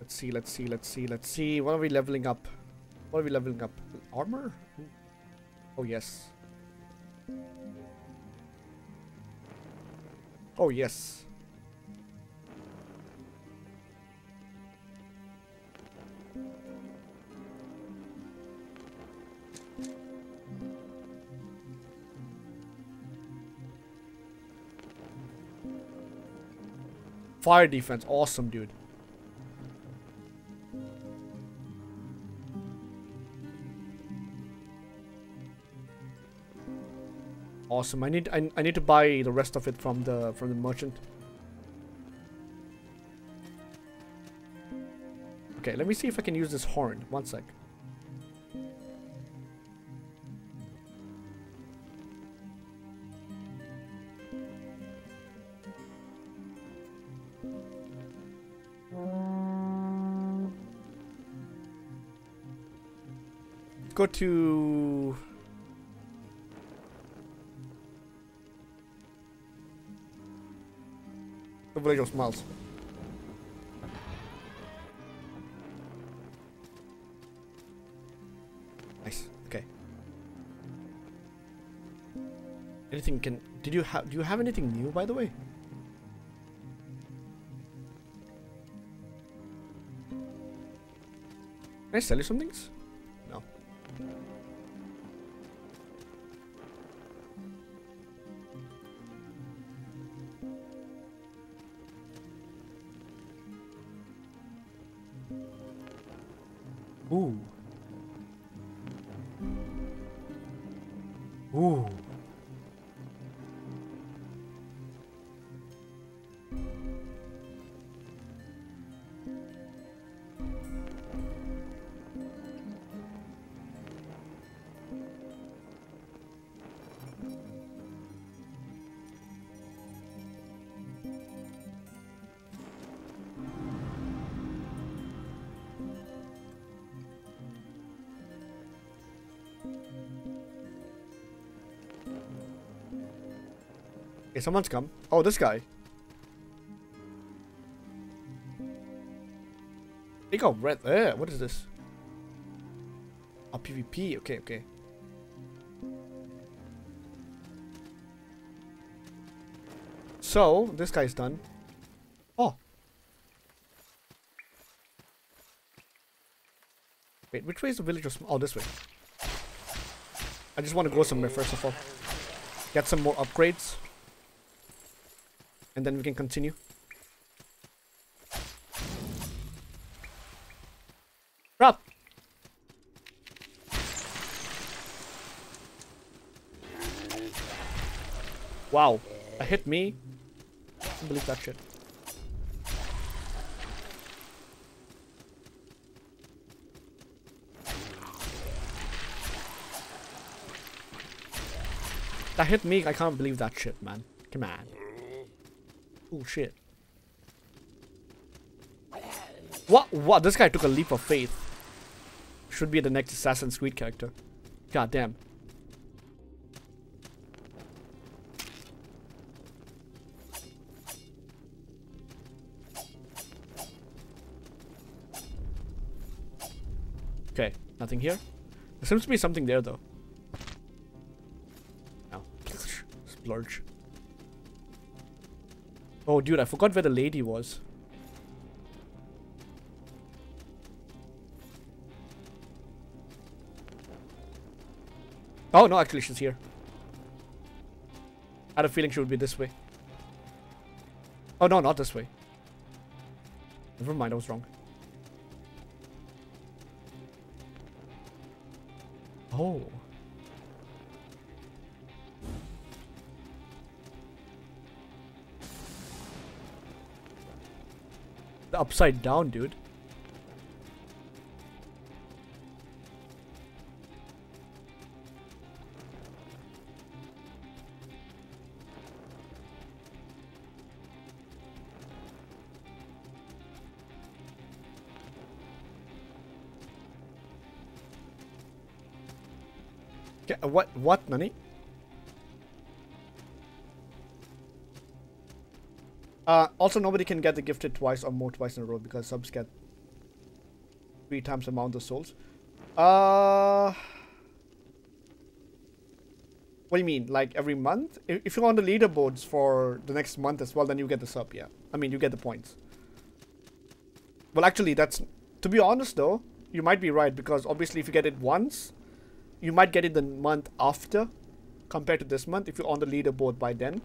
Let's see, let's see, let's see, let's see. What are we leveling up? What are we leveling up? Armor? Oh, yes. Oh, yes. Fire defense. Awesome, dude. Awesome. I need I, I need to buy the rest of it from the from the merchant. Okay, let me see if I can use this horn. One sec. Go to the Village of Smiles. Nice. Okay. Anything can? Did you have? Do you have anything new, by the way? Can I sell you some things? No. Ooh. Ooh. Someone's come. Oh, this guy. They got right there. What is this? A PvP. Okay, okay. So, this guy's done. Oh. Wait, which way is the village of... Oh, this way. I just want to go somewhere first of all. Get some more upgrades. And then we can continue. Drop! Wow. That hit me. I can't believe that shit. That hit me. I can't believe that shit, man. Come on. Oh shit. What? What? This guy took a leap of faith. Should be the next Assassin's Creed character. God damn. Okay, nothing here. There seems to be something there though. Oh. Splurge. Oh, dude, I forgot where the lady was. Oh, no, actually, she's here. I had a feeling she would be this way. Oh, no, not this way. Never mind, I was wrong. Oh. Upside down, dude. Okay, what? What, Nani? Uh, also, nobody can get the gifted twice or more twice in a row because subs get three times the amount of souls. Uh, what do you mean? Like every month? If, if you're on the leaderboards for the next month as well, then you get the sub, yeah. I mean, you get the points. Well, actually, that's... To be honest, though, you might be right because obviously if you get it once, you might get it the month after compared to this month if you're on the leaderboard by then.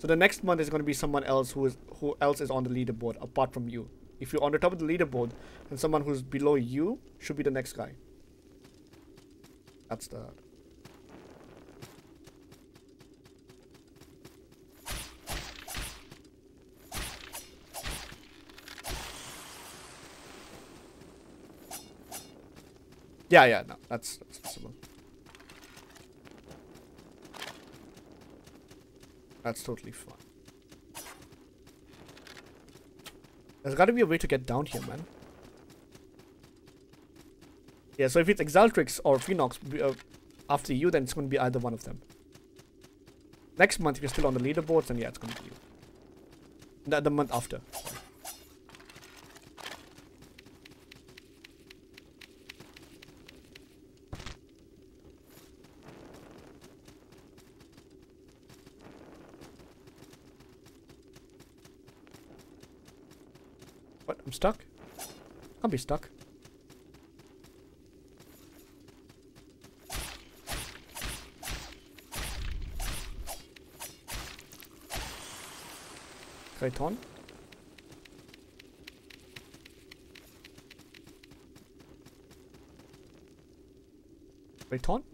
So the next month is going to be someone else who is who else is on the leaderboard apart from you. If you're on the top of the leaderboard, then someone who's below you should be the next guy. That's the... Yeah, yeah, no, that's, that's possible. That's totally fine. There's gotta be a way to get down here, man. Yeah, so if it's Exaltrix or Phenox uh, after you, then it's gonna be either one of them. Next month, if you're still on the leaderboards, then yeah, it's gonna be you. The, the month after. What? I'm stuck? Can't be stuck. Rayton. Rayton?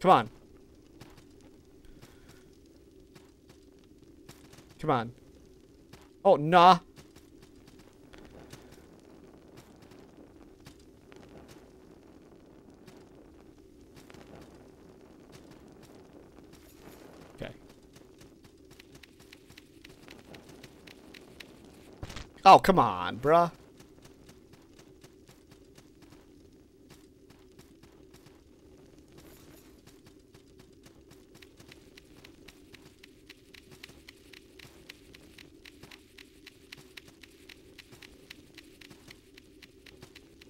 Come on. Come on. Oh, nah. Oh, come on, bruh.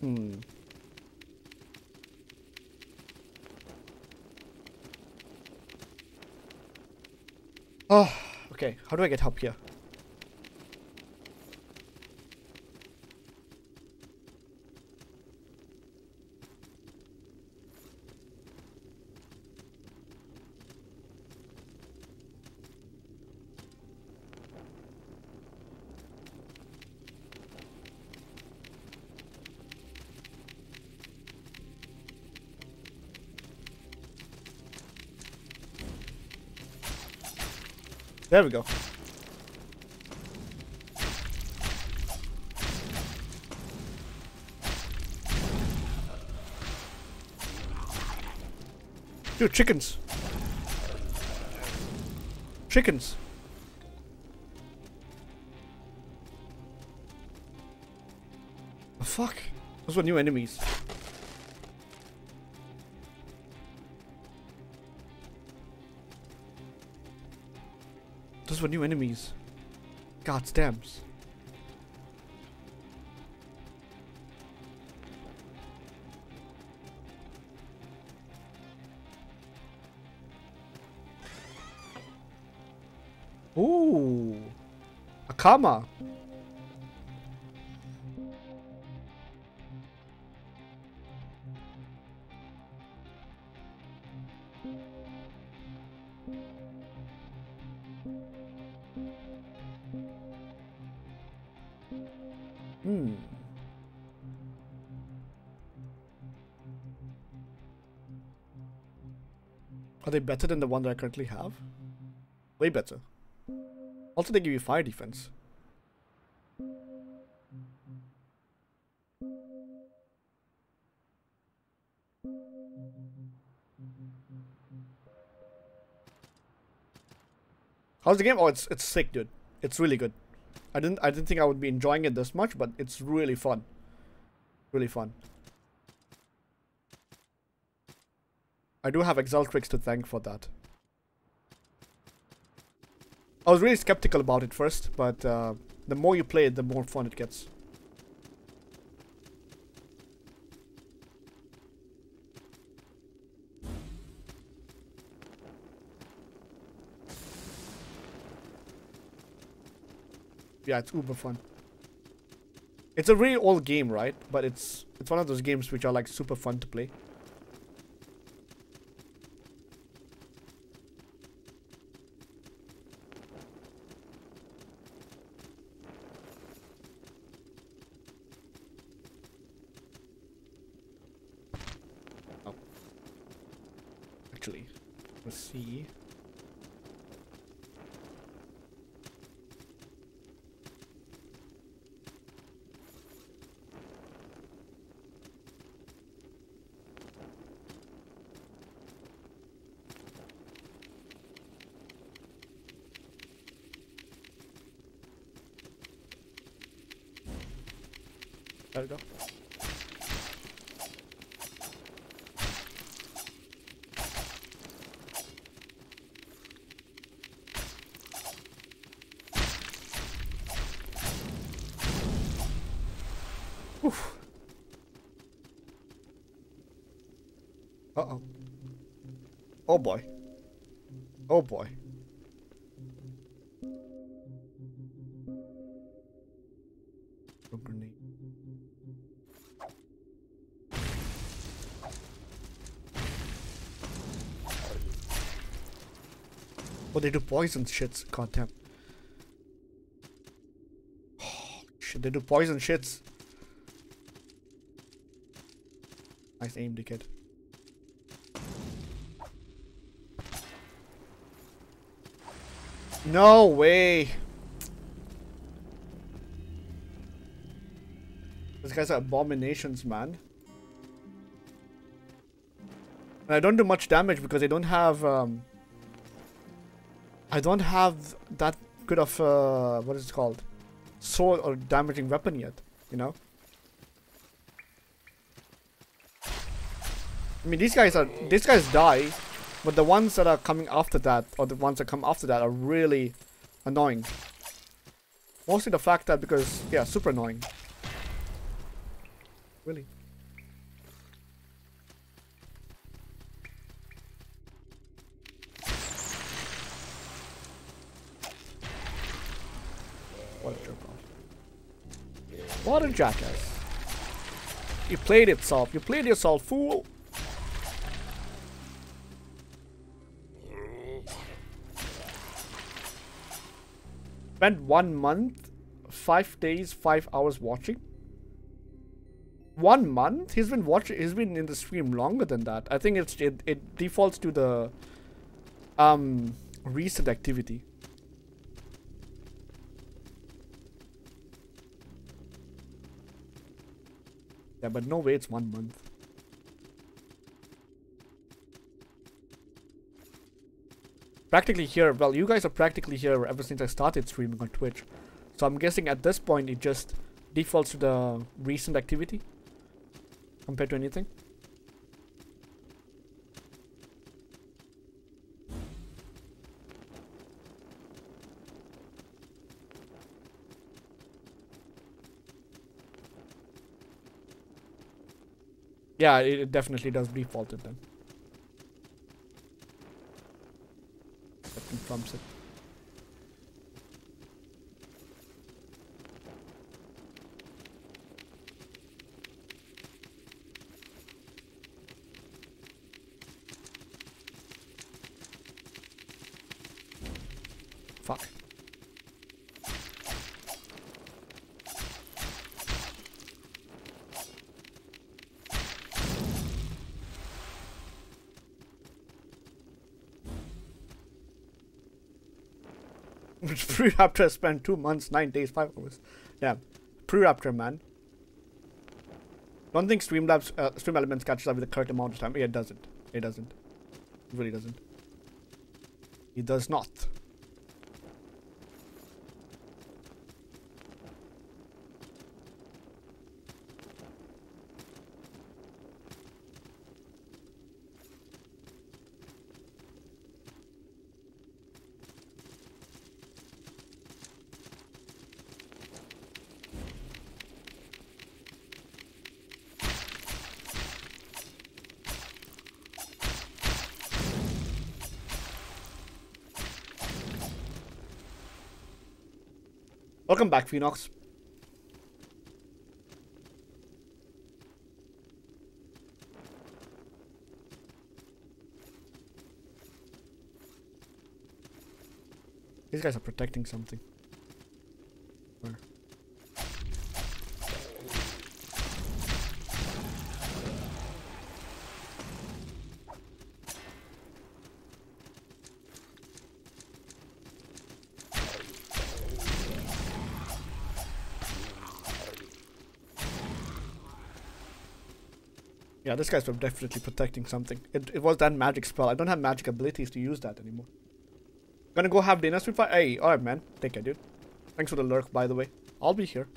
Hmm. Oh, okay. How do I get help here? There we go. Dude, chickens. Chickens. Oh, fuck. Those were new enemies. Those were new enemies. God stamps. Ooh, a karma. Are they better than the one that I currently have? Way better. Also, they give you fire defense. How's the game? Oh, it's it's sick, dude. It's really good. I didn't I didn't think I would be enjoying it this much, but it's really fun. Really fun. I do have Exaltrix to thank for that. I was really skeptical about it first, but uh, the more you play it, the more fun it gets. Yeah, it's uber fun. It's a really old game, right? But it's it's one of those games which are like super fun to play. There we go. Oof. Uh-oh. Oh boy. Oh boy. They do poison shits, goddamn. Oh, shit, they do poison shits. Nice aim, the kid. No way! This guy's abominations, man. And I don't do much damage because I don't have, um... I don't have that good of, uh, what is it called, sword or damaging weapon yet, you know? I mean, these guys are, these guys die, but the ones that are coming after that, or the ones that come after that are really annoying. Mostly the fact that because, yeah, super annoying. Really. What a jackass. You played yourself. You played yourself, fool. Spent one month, five days, five hours watching. One month? He's been watching. He's been in the stream longer than that. I think it's it, it defaults to the um recent activity. Yeah, but no way it's one month. Practically here, well, you guys are practically here ever since I started streaming on Twitch. So I'm guessing at this point it just defaults to the recent activity compared to anything. Yeah, it definitely does default it then. That confirms it. Fuck. Pre-Raptor spent two months, nine days, five hours. Yeah, Pre-Raptor, man. Don't think Streamlabs, uh, Stream Elements catches up with the correct amount of time. Yeah, it doesn't. It doesn't. It really doesn't. It does not. Welcome back, Phoenix. These guys are protecting something. Where? Yeah, this guy's definitely protecting something. It, it was that magic spell. I don't have magic abilities to use that anymore. Gonna go have dinner, sweet fire. Hey, alright, man. Take care, dude. Thanks for the lurk, by the way. I'll be here.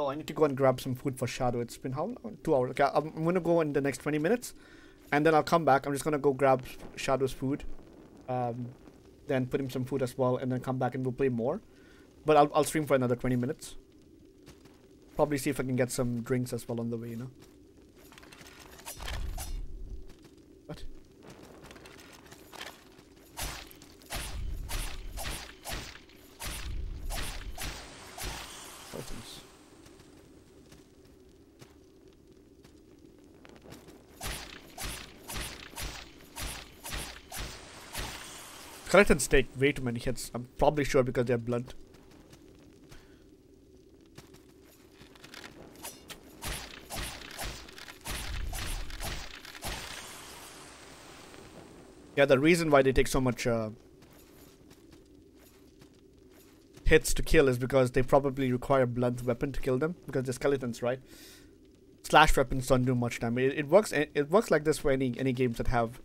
Oh, I need to go and grab some food for Shadow. It's been how long? Two hours. Okay, I'm, I'm gonna go in the next twenty minutes, and then I'll come back. I'm just gonna go grab Shadow's food, um, then put him some food as well, and then come back and we'll play more. But I'll, I'll stream for another twenty minutes. Probably see if I can get some drinks as well on the way, you know. What? Buttons. Skeletons take way too many hits. I'm probably sure because they're blunt. Yeah, the reason why they take so much uh, hits to kill is because they probably require a blunt weapon to kill them, because they're skeletons, right? Slash weapons don't do much damage. It, it works. It works like this for any any games that have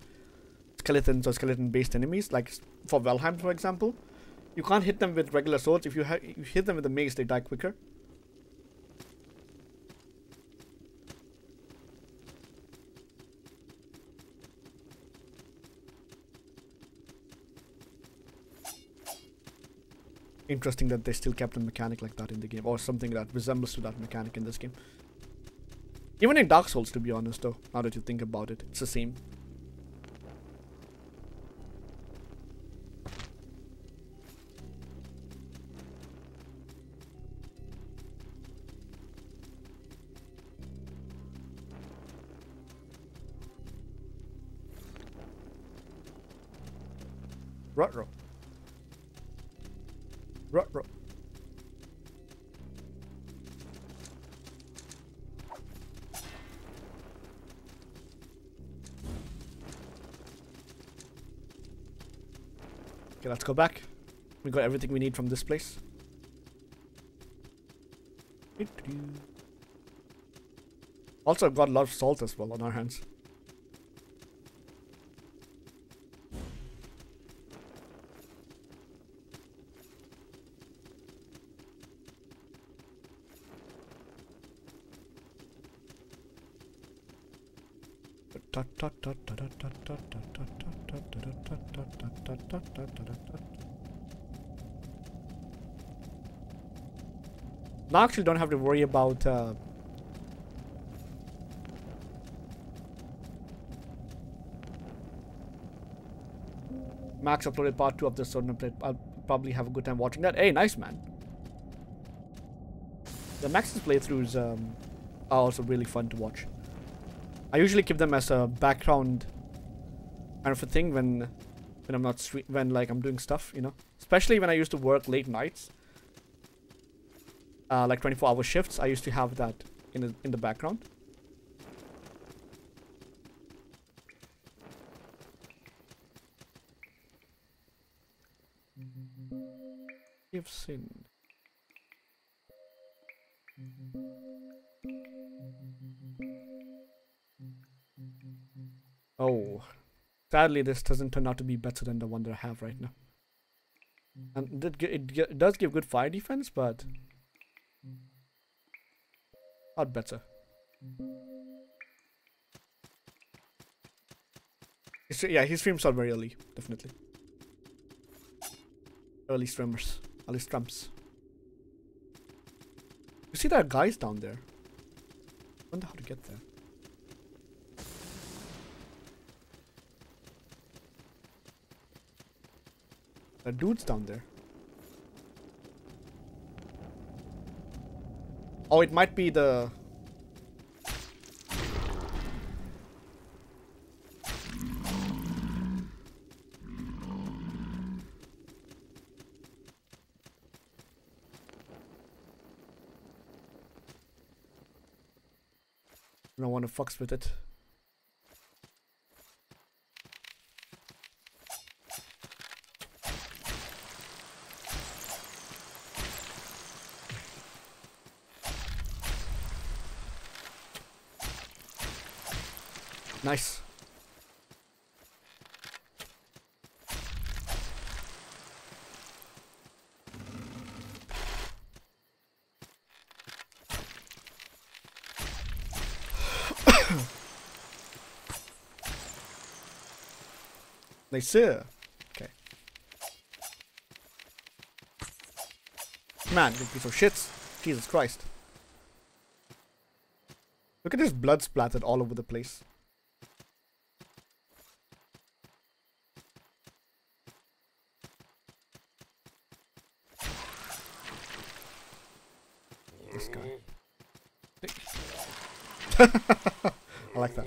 skeletons or skeleton-based enemies. Like for Valheim, for example, you can't hit them with regular swords. If you, ha you hit them with a mace, they die quicker. Interesting that they still kept a mechanic like that in the game, or something that resembles to that mechanic in this game. Even in Dark Souls, to be honest, though, now that you think about it, it's the same. Ruh-roh. Ruh-roh. Okay, let's go back. We got everything we need from this place. Also, I've got a lot of salt as well on our hands. Now, actually, don't have to worry about uh, Max uploaded part two of this, so I'll probably have a good time watching that. Hey, nice, man. The Max's playthroughs um, are also really fun to watch. I usually keep them as a background kind of a thing when when I'm not sweet, when like I'm doing stuff, you know. Especially when I used to work late nights, uh, like twenty-four hour shifts. I used to have that in the, in the background. You've seen. Oh, sadly this doesn't turn out to be better than the one that I have right now. And it, it, it does give good fire defense, but not better. It's, yeah, he streams out very early, definitely. Early streamers, early strumps. You see there are guys down there. I wonder how to get there. The dude's down there. Oh, it might be the... I don't want to fucks with it. Nice. They sir. Okay. Man, this piece of shit. Jesus Christ. Look at this blood splattered all over the place. This guy. I like that.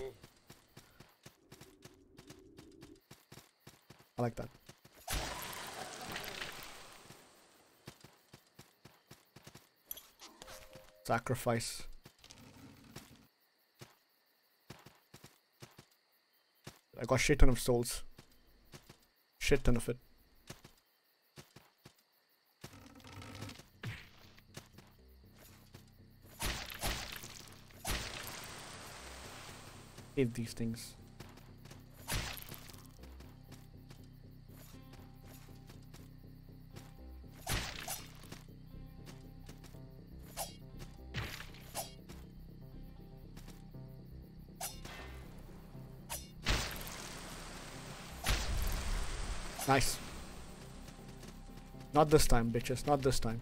I like that. Sacrifice. I got shit ton of souls. Shit ton of it. Hate these things. Nice. Not this time, bitches. Not this time.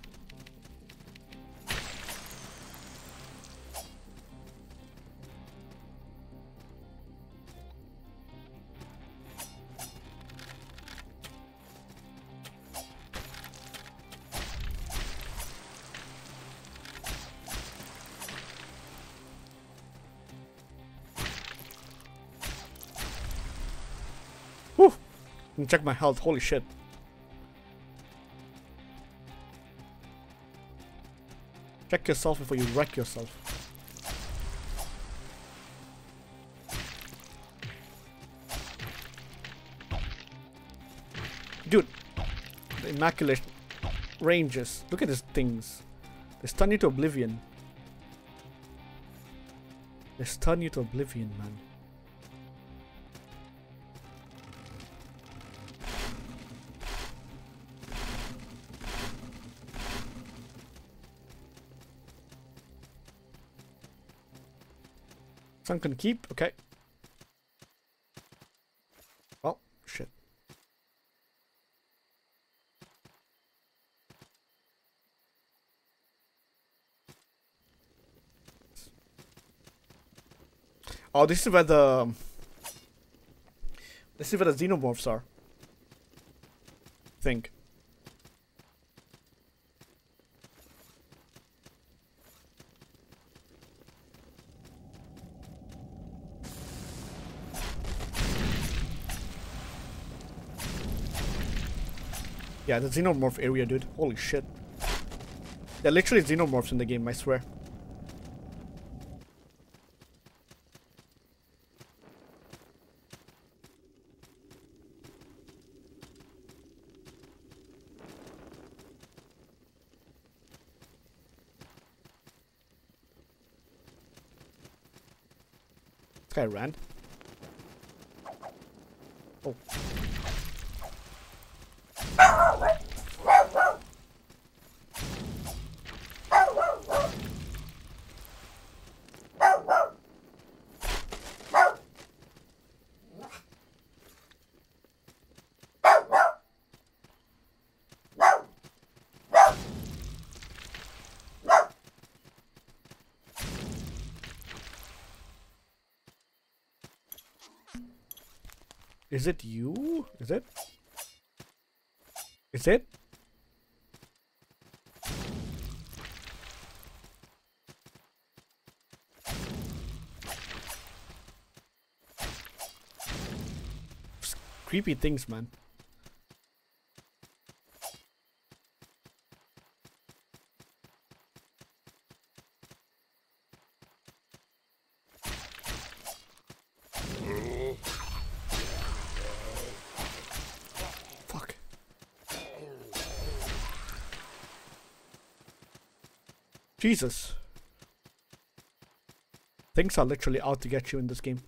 Check my health, holy shit. Check yourself before you wreck yourself. Dude, the immaculate ranges. Look at these things. They stun you to oblivion. They stun you to oblivion, man. Sunken keep, okay. Oh, shit. Oh, this is where the This is where the xenomorphs are. I think. Yeah, the xenomorph area, dude. Holy shit. They're literally xenomorphs in the game, I swear. This guy ran. Oh. Is it you? Is it? Is it? It's creepy things, man. Jesus. Things are literally out to get you in this game.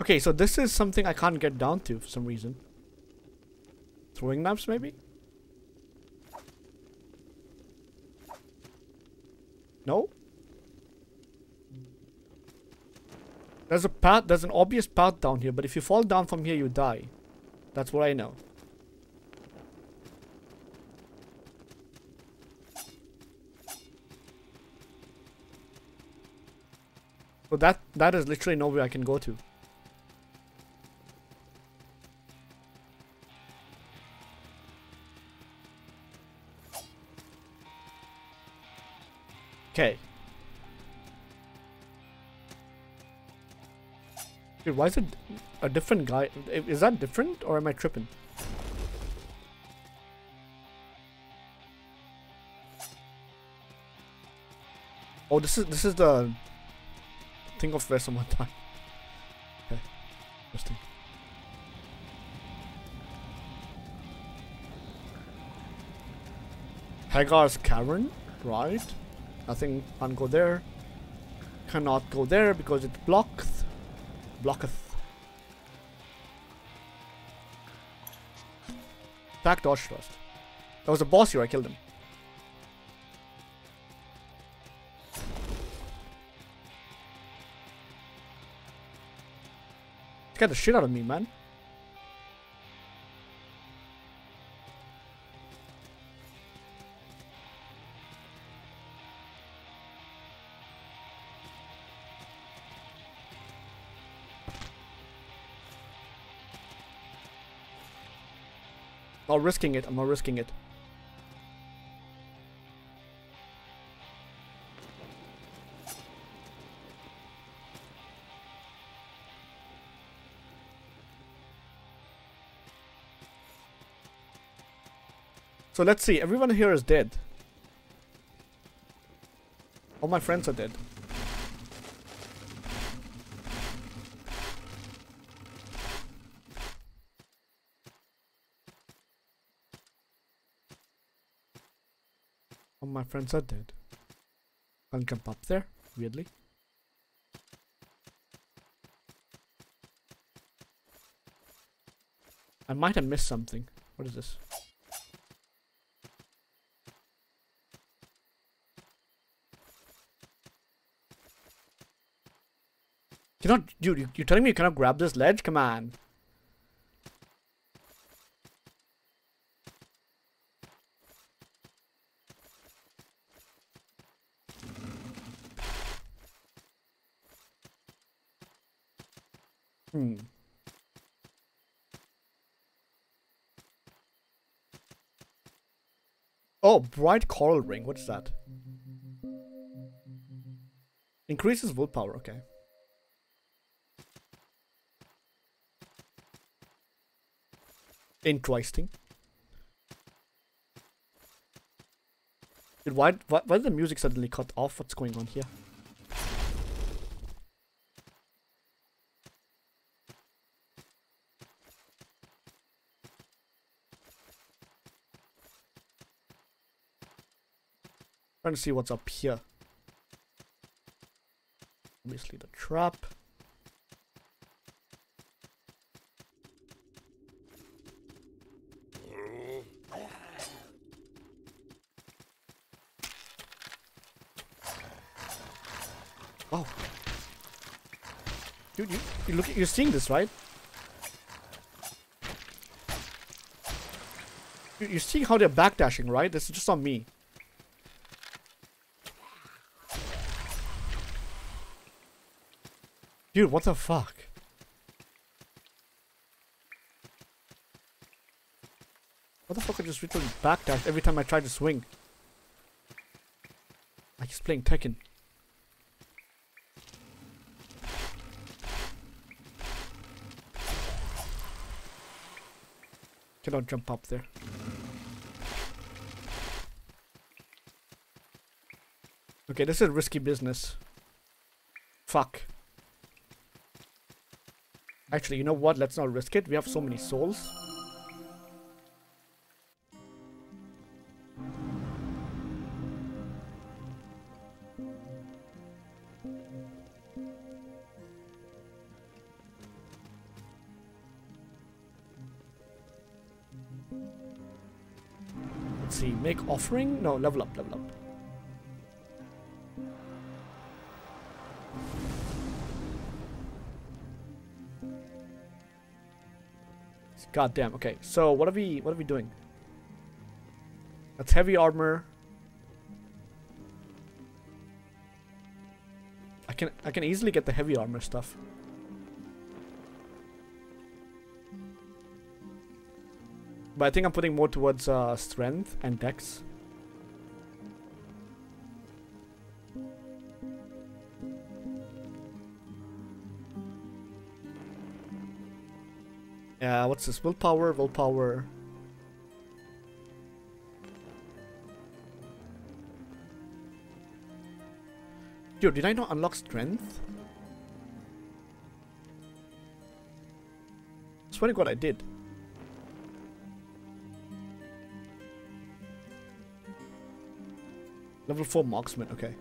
Okay, so this is something I can't get down to for some reason. Throwing knives, maybe? There's a path, there's an obvious path down here, but if you fall down from here, you die. That's what I know. So that, that is literally nowhere I can go to. Okay. Dude, why is it a different guy? Is that different or am I tripping? Oh, this is this is the thing of where someone died. Okay, interesting. Hagar's Cavern, right? Nothing. Can't go there. Cannot go there because it blocks. Blocketh. Attack, dodge, thrust. There was a boss here. I killed him. Scared the shit out of me, man. I'm not risking it. I'm not risking it. So let's see. Everyone here is dead. All my friends are dead. My friends are dead. Can't jump up there, weirdly. I might have missed something. What is this? You cannot, dude, you're telling me you cannot grab this ledge? Come on. Oh, bright coral ring. What's that? Increases willpower. Okay. Interesting. Dude, why, why why did the music suddenly cut off? What's going on here? Trying to see what's up here. Obviously the trap. Oh. Dude, you, you look, you're seeing this, right? You, you're seeing how they're backdashing, right? This is just on me. Dude, what the fuck? What the fuck, I just literally backdashed every time I tried to swing. Like he's playing Tekken. Cannot jump up there. Okay, this is risky business. Fuck. Actually, you know what? Let's not risk it. We have so many souls. Let's see. Make offering? No, level up, level up. God damn. Okay, so what are we what are we doing? That's heavy armor. I can I can easily get the heavy armor stuff. But I think I'm putting more towards uh, strength and dex. Yeah, uh, what's this? Willpower, willpower. Dude, did I not unlock strength? I swear to God, I did. Level four marksman, okay.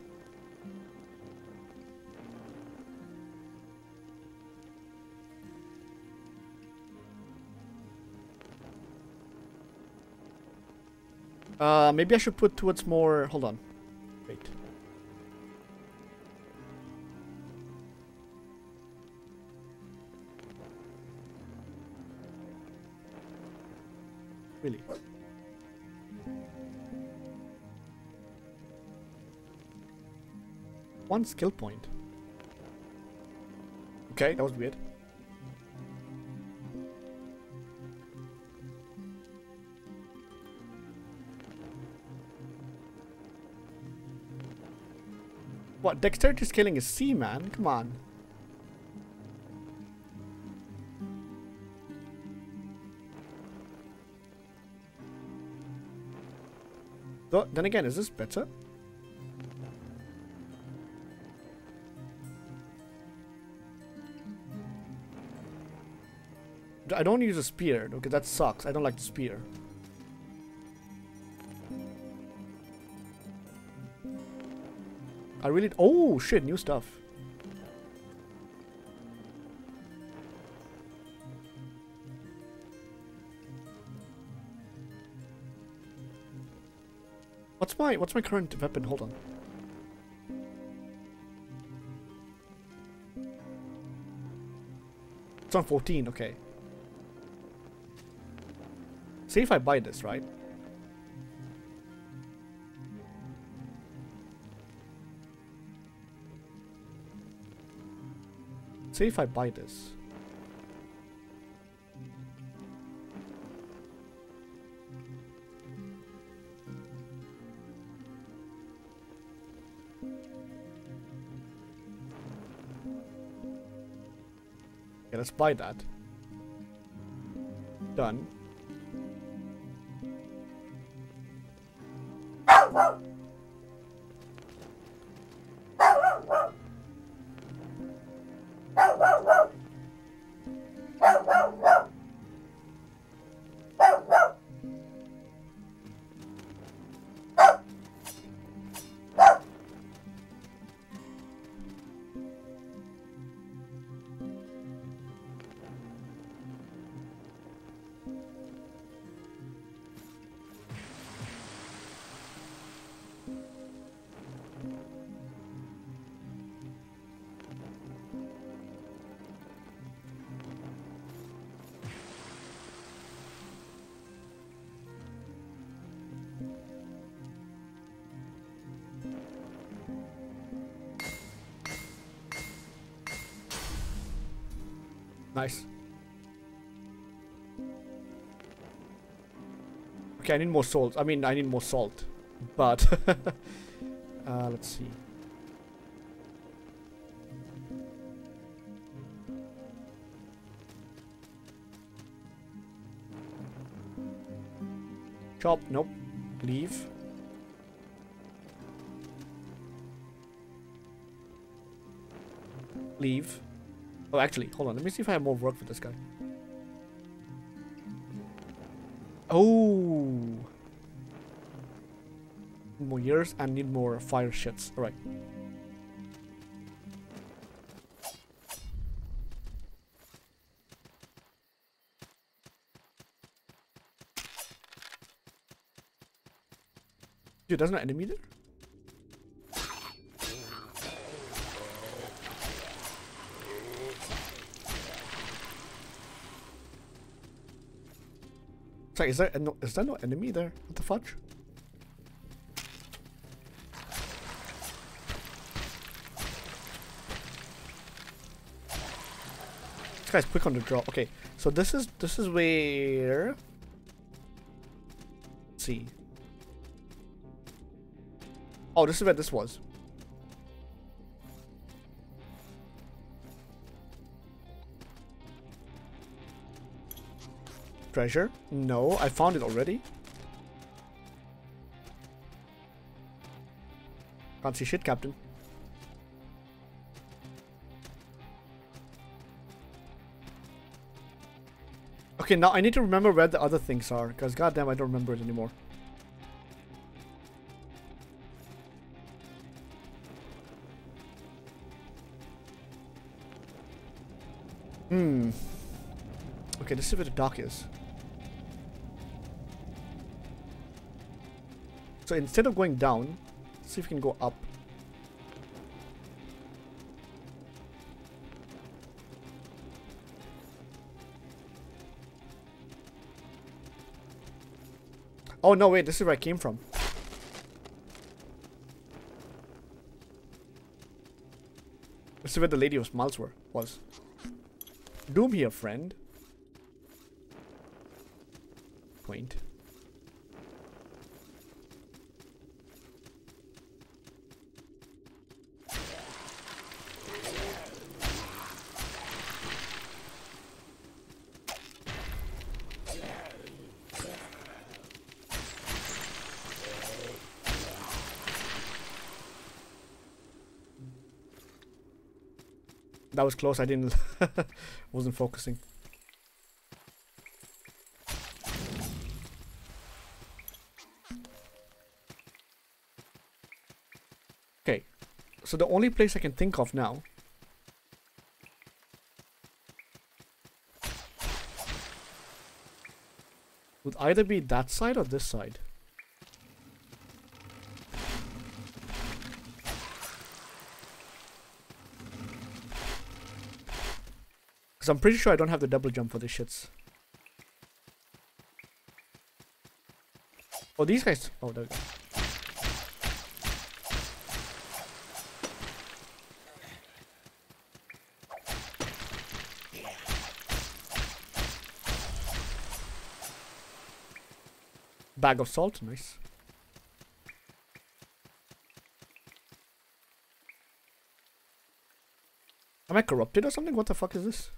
Uh, maybe I should put towards more... Hold on. Wait. Really? One skill point. Okay, that was weird. What? Dexterity scaling is C, man. Come on. Though, then again, is this better? I don't use a spear. Okay, that sucks. I don't like the spear. I really... Oh, shit. New stuff. What's my... What's my current weapon? Hold on. It's on fourteen. Okay. See if I buy this, right? See if I buy this. Okay, let's buy that. Done. Nice. Okay, I need more salt. I mean, I need more salt. But... uh, let's see. Chop. Nope. Leave. Leave. Oh, actually, hold on. Let me see if I have more work for this guy. Oh! More years and need more fire shits. Alright. Dude, there's no enemy there? like, is there no, is there no enemy there? What the fudge? This guy's quick on the draw. Okay, so this is this is where. Let's see. Oh, this is where this was. Treasure? No, I found it already. Can't see shit, Captain. Okay, now I need to remember where the other things are, because goddamn, I don't remember it anymore. Hmm. Okay, this is where the dock is. So instead of going down, let's see if we can go up. Oh no, wait, this is where I came from. This is where the Lady of Smiles were, was. Doom here, friend. Point. That was close. I didn't. Wasn't focusing. Okay, so the only place I can think of now. Would either be that side or this side. Because I'm pretty sure I don't have the double jump for these shits. Oh, these guys. Oh, there we go. Bag of salt. Nice. Am I corrupted or something? What the fuck is this?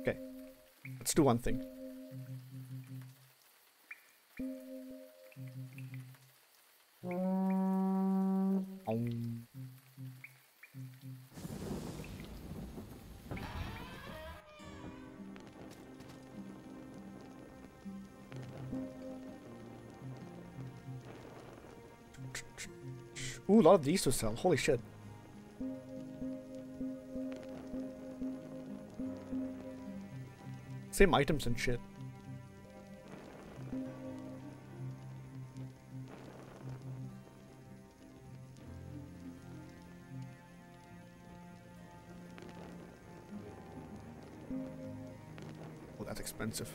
Okay, let's do one thing. Um. Ooh, a lot of these to sell. Holy shit. Same items and shit. Oh, that's expensive.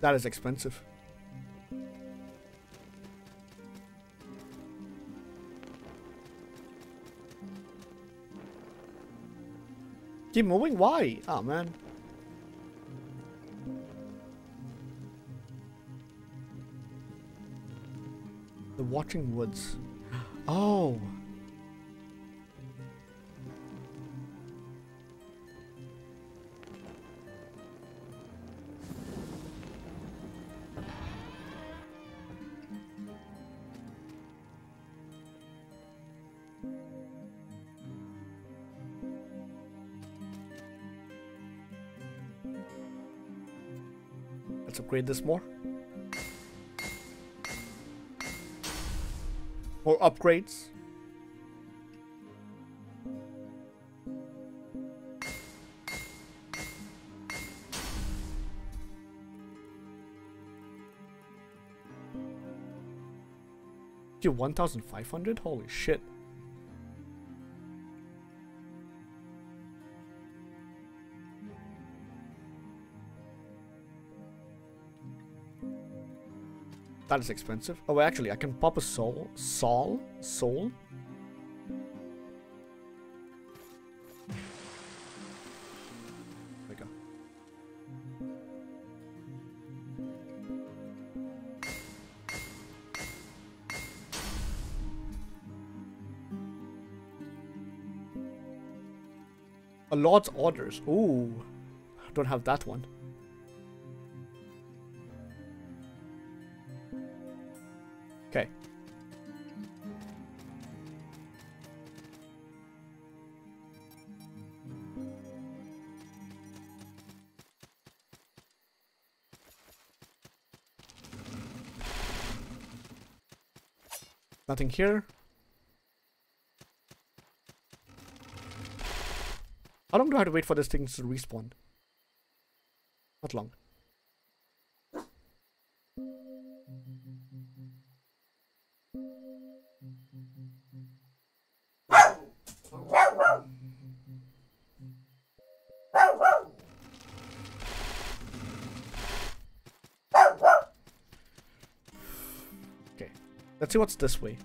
That is expensive. Keep moving? Why? Oh, man. The Watching Woods. Oh! Let's upgrade this more. More upgrades. Dude, one thousand five hundred? Holy shit. That is expensive. Oh, actually, I can pop a soul. Soul? Soul? There we go. A Lord's Orders. Ooh. Don't have that one. Okay. Nothing here. How long do I have to wait for this thing to respawn? Not long. See what's this way.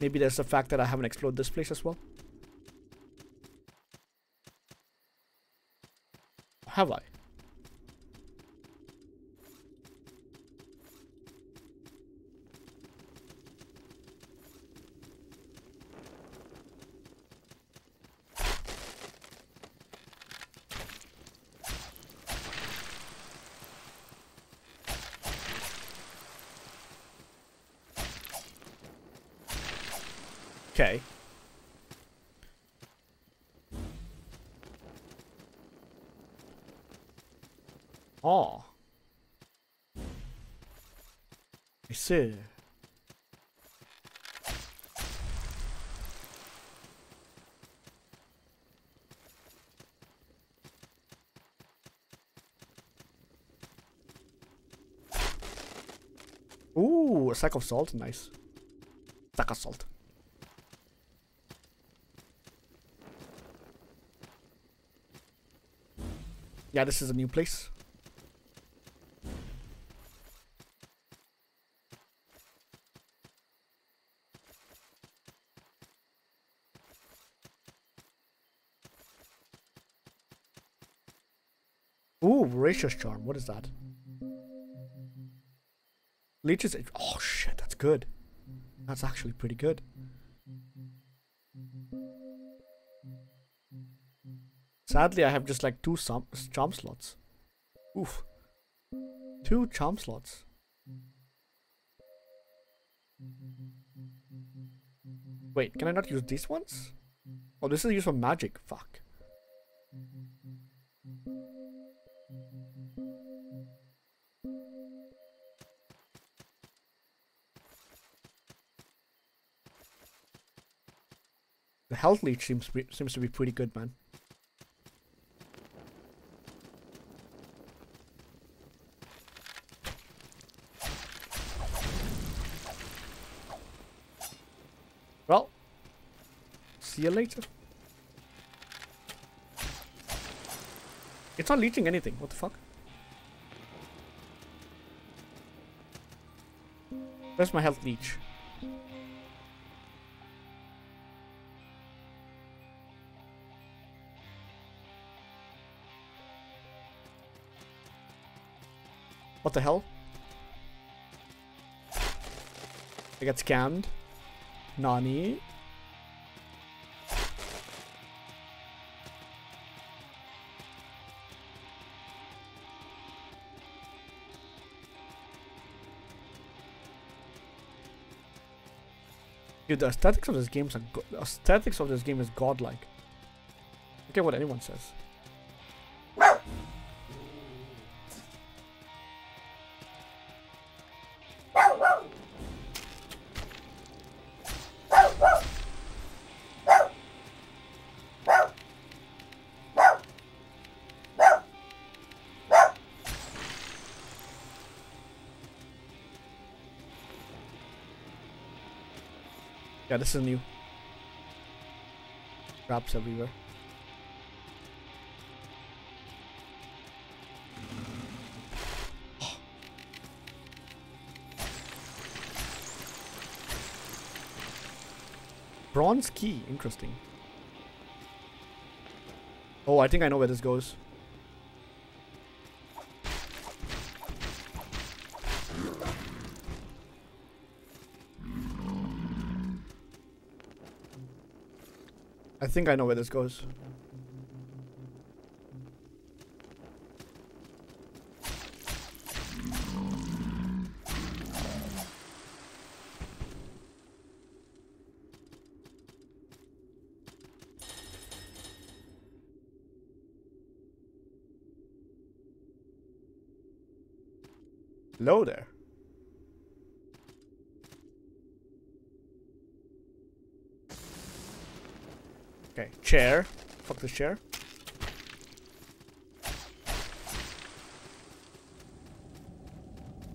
Maybe there's the fact that I haven't explored this place as well. Have I? Oh, I see. Ooh, a sack of salt, nice. Sack of salt. Yeah, this is a new place. Ooh, Voracious Charm. What is that? Leeches. Oh shit, that's good. That's actually pretty good. Sadly, I have just like two charm slots. Oof. Two charm slots. Wait, can I not use these ones? Oh, this is used for magic. Fuck. The health leech seems seems to be pretty good, man. Well, see you later. It's not leeching anything. What the fuck? Where's my health leech? What the hell? I got scammed. Nani? Dude, the aesthetics of this game is the aesthetics of this game is godlike. I don't care what anyone says. Yeah, this is new. Traps everywhere. Oh, Bronze key. Interesting. Oh, I think I know where this goes. I think I know where this goes. Hello there. Okay, chair. Fuck this chair.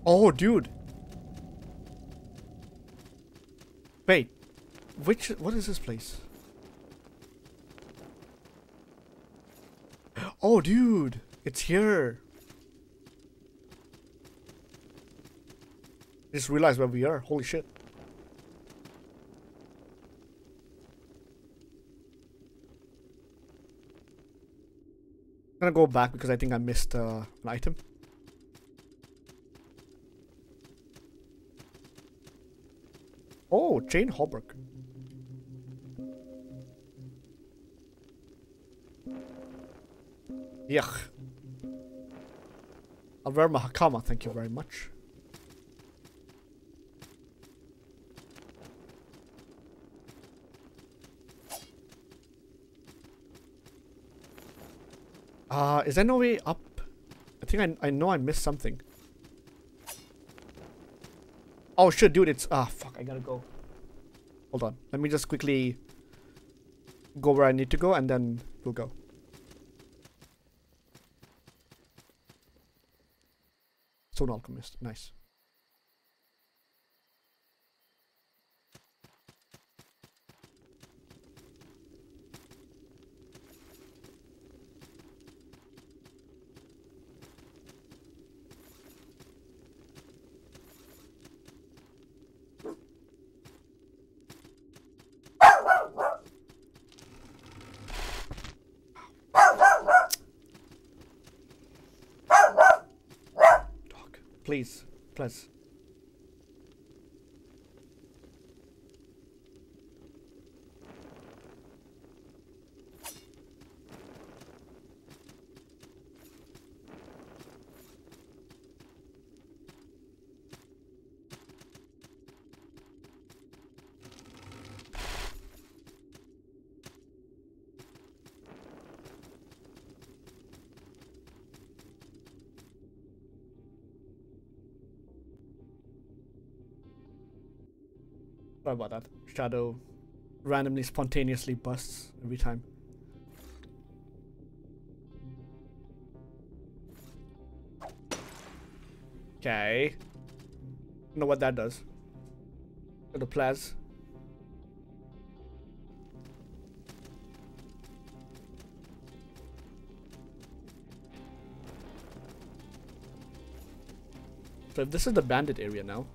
Oh, dude. Wait. Which... What is this place? Oh, dude. It's here. I just realized where we are. Holy shit. I'm gonna go back because I think I missed uh, an item. Oh, Jane Hallberg. Yuck. I'll wear my hakama, thank you very much. Uh, is there no way up? I think I, I know I missed something. Oh shit, dude, it's... Ah, fuck, I gotta go. Hold on. Let me just quickly go where I need to go and then we'll go. Stone Alchemist. Nice. Please, please. Sorry about that. Shadow randomly, spontaneously busts every time. Okay. Know what that does. The plaz. So if this is the bandit area now.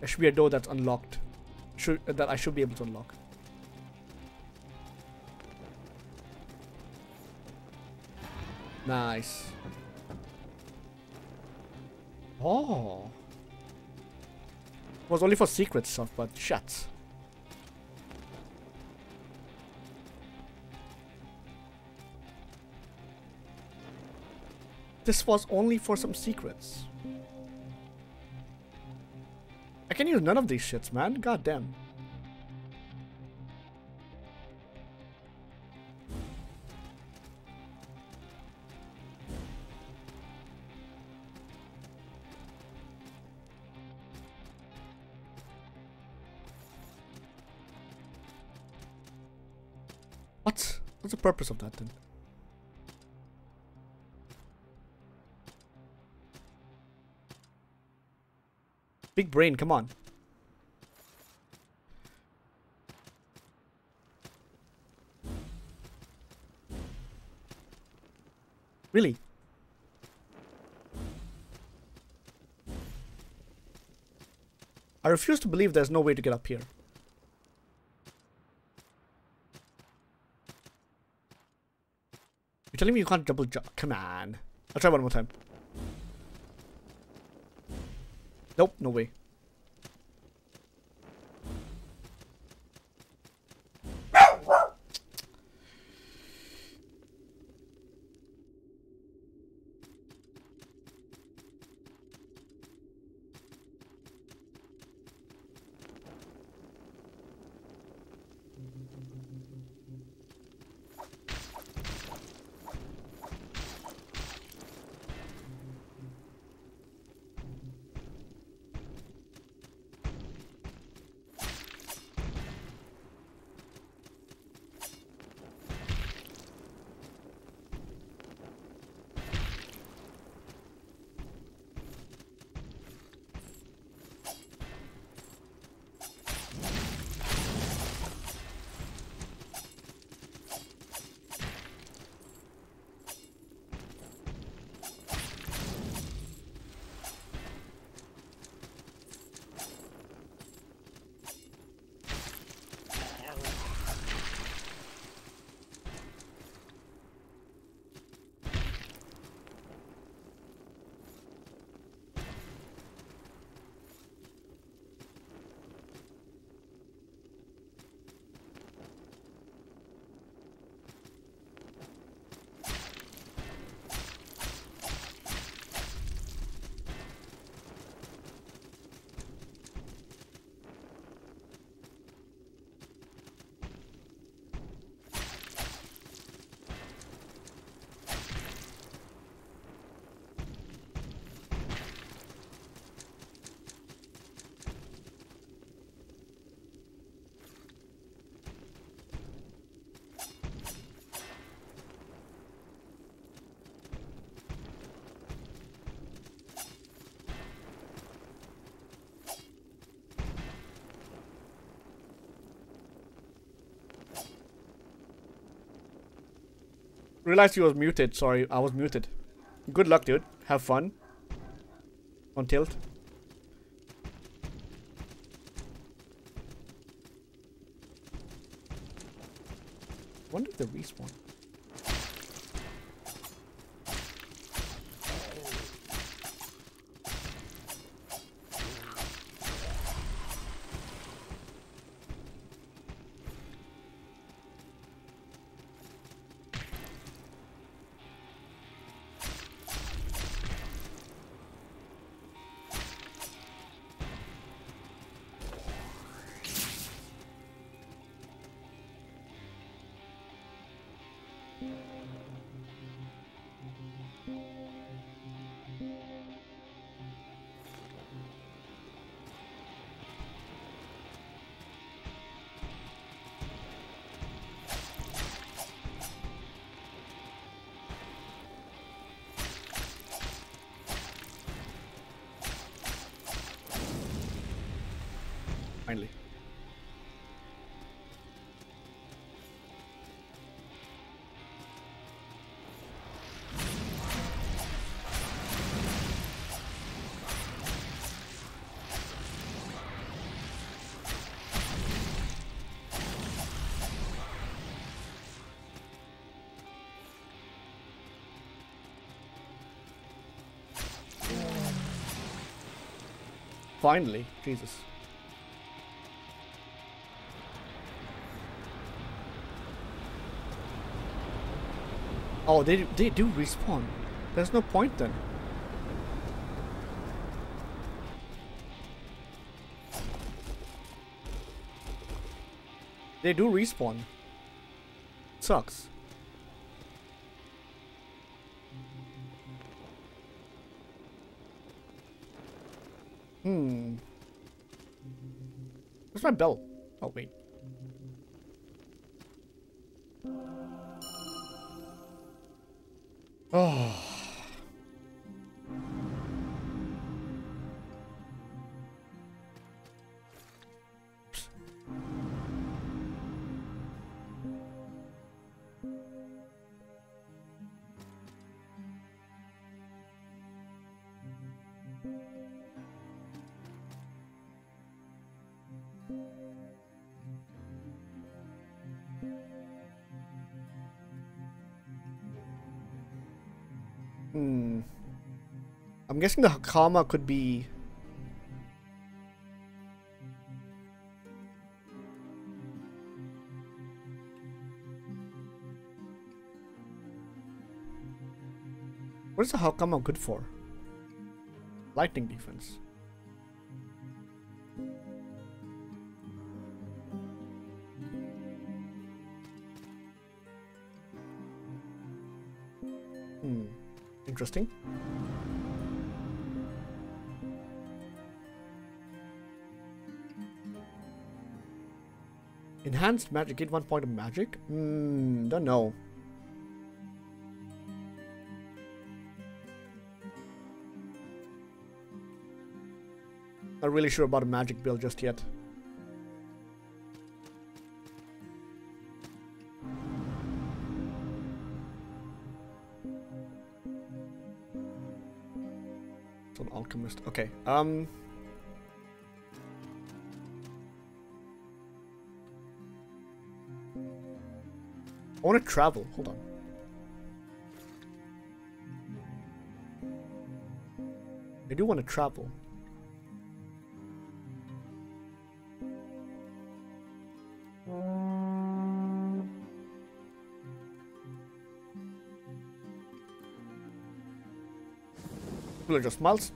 There should be a door that's unlocked, should, uh, that I should be able to unlock. Nice. Oh. It was only for secret stuff, but shit. This was only for some secrets. I can use none of these shits, man. God damn. What? What's the purpose of that then? Big brain, come on. Really? I refuse to believe there's no way to get up here. You're telling me you can't double jump? Come on. I'll try one more time. Nope, no way. Realized he was muted. Sorry, I was muted. Good luck, dude. Have fun. On tilt. When did the respawn? Finally. Finally, Jesus. Oh, they, they do respawn. There's no point then. They do respawn. Sucks. Hmm. Where's my bell? Oh, wait. Oh. Hmm. I'm guessing the Hakama could be... What is the Hakama good for? Lightning defense. Hmm. Interesting. Enhanced magic, gain one point of magic? Hmm, don't know. Not really sure about a magic build just yet. It's an alchemist. Okay. Um. I want to travel. Hold on. I do want to travel. Village of Smiles.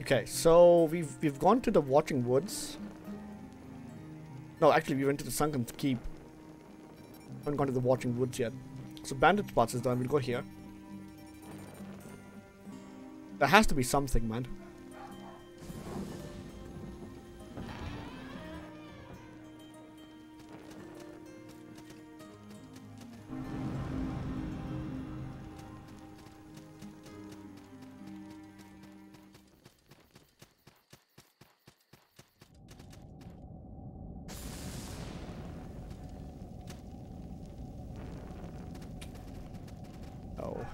Okay, so we've we've gone to the Watching Woods. No, actually we went to the Sunken Keep. Haven't gone to the Watching Woods yet. So bandit spots is done. We'll go here. There has to be something, man. Oh.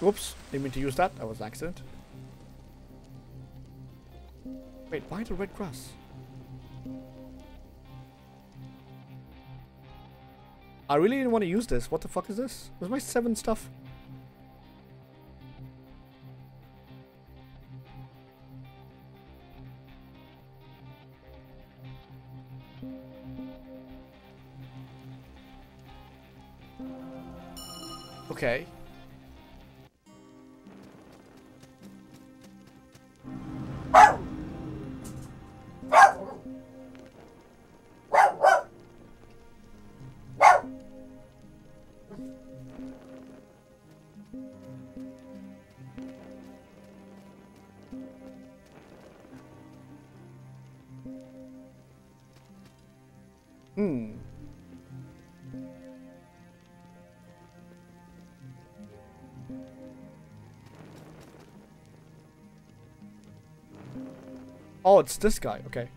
Oops, didn't mean to use that. That was an accident. Wait, why the red grass? I really didn't want to use this. What the fuck is this? Where's my seven stuff? Okay. Hmm. Oh, it's this guy. Okay.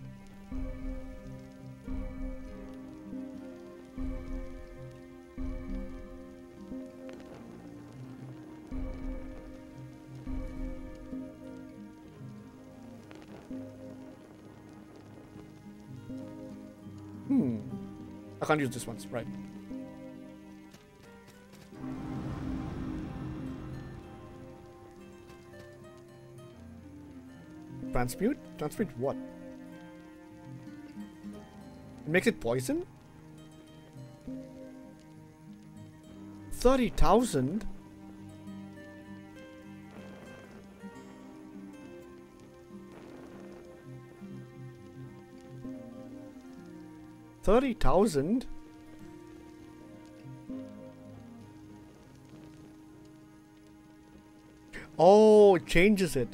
Hmm. I can't use this one, right? Transmute? Transmute what? It makes it poison? thirty thousand? Thirty thousand? Oh, it changes it.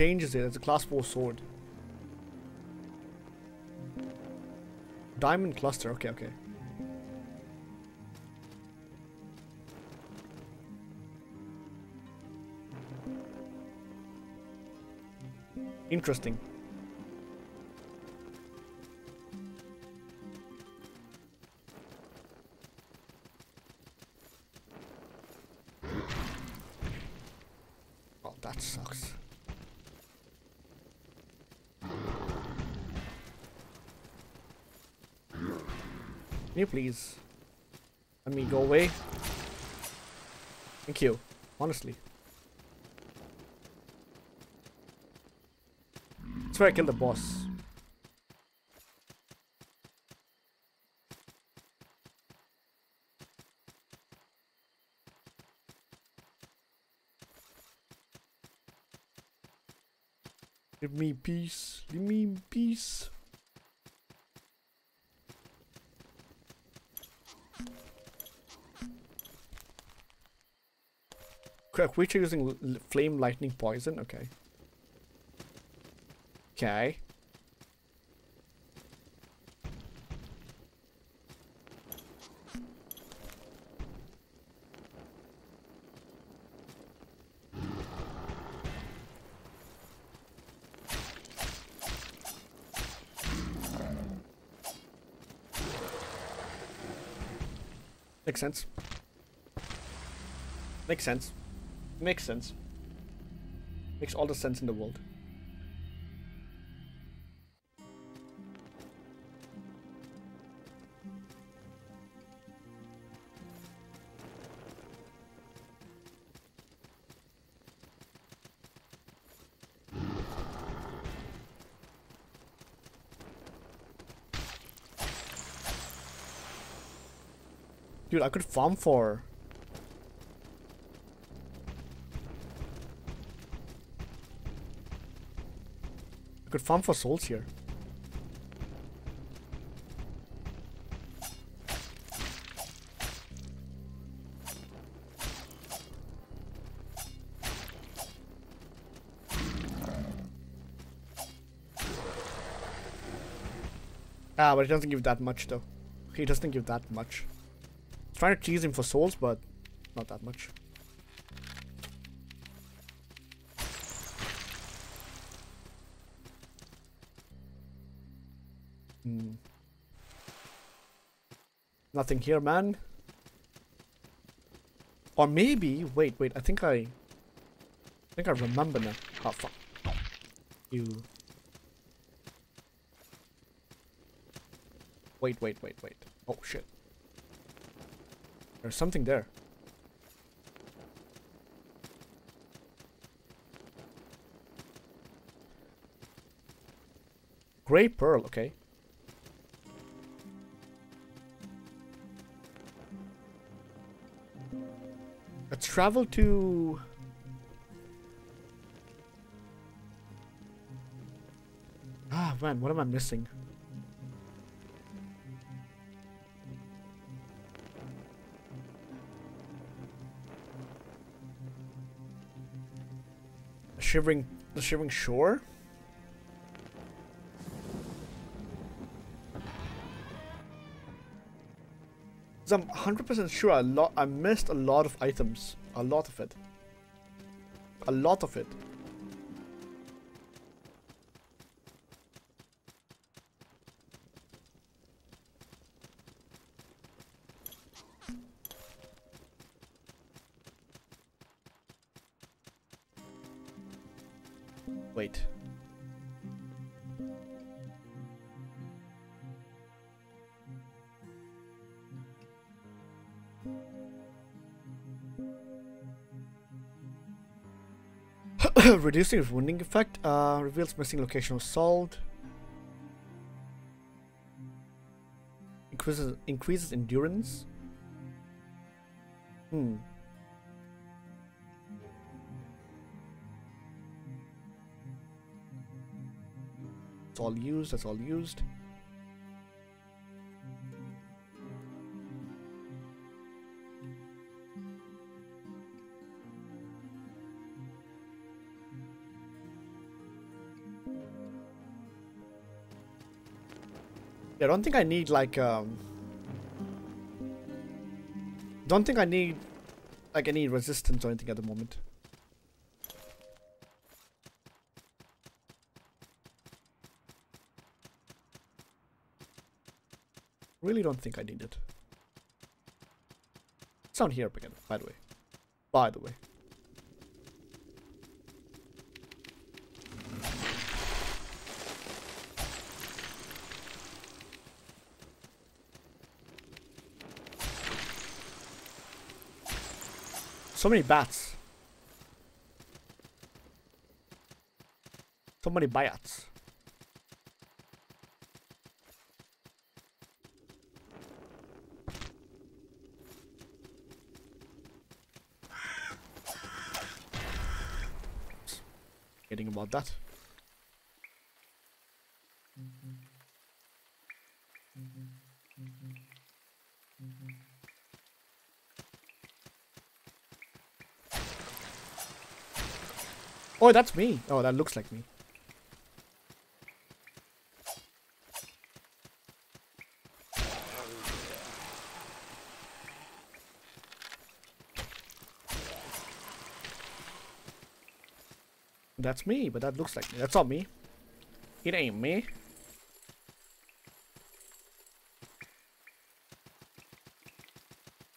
changes it. It's a class four sword. Diamond cluster. Okay, okay. Interesting. Please let me go away. Thank you, honestly. That's where I killed the boss. Give me peace, give me peace. Creature using l flame, lightning, poison. Okay. Okay. Makes sense. Makes sense. Makes sense. Makes all the sense in the world. Dude, I could farm for... Could farm for souls here. Ah, but he doesn't give that much though. He doesn't give that much. I'm trying to tease him for souls, but not that much. Nothing here, man. Or maybe wait, wait, I think I, I think I remember now. Oh fuck. You wait, wait, wait, wait. Oh shit. There's something there. Grey pearl, okay. Travel to ah man, what am I missing? A shivering, the shivering shore. I'm one hundred percent sure I lo I missed a lot of items. A lot of it. A lot of it. Wait. Reducing its wounding effect, uh, reveals missing location of salt, increases increases endurance. Hmm. It's all used. That's all used. Yeah, I don't think I need like um don't think I need like any resistance or anything at the moment. Really don't think I need it. It's down here again, by the way. By the way. So many bats. So many bats. Getting about that. Oh, that's me. Oh, that looks like me. That's me, but that looks like me. That's not me. It ain't me.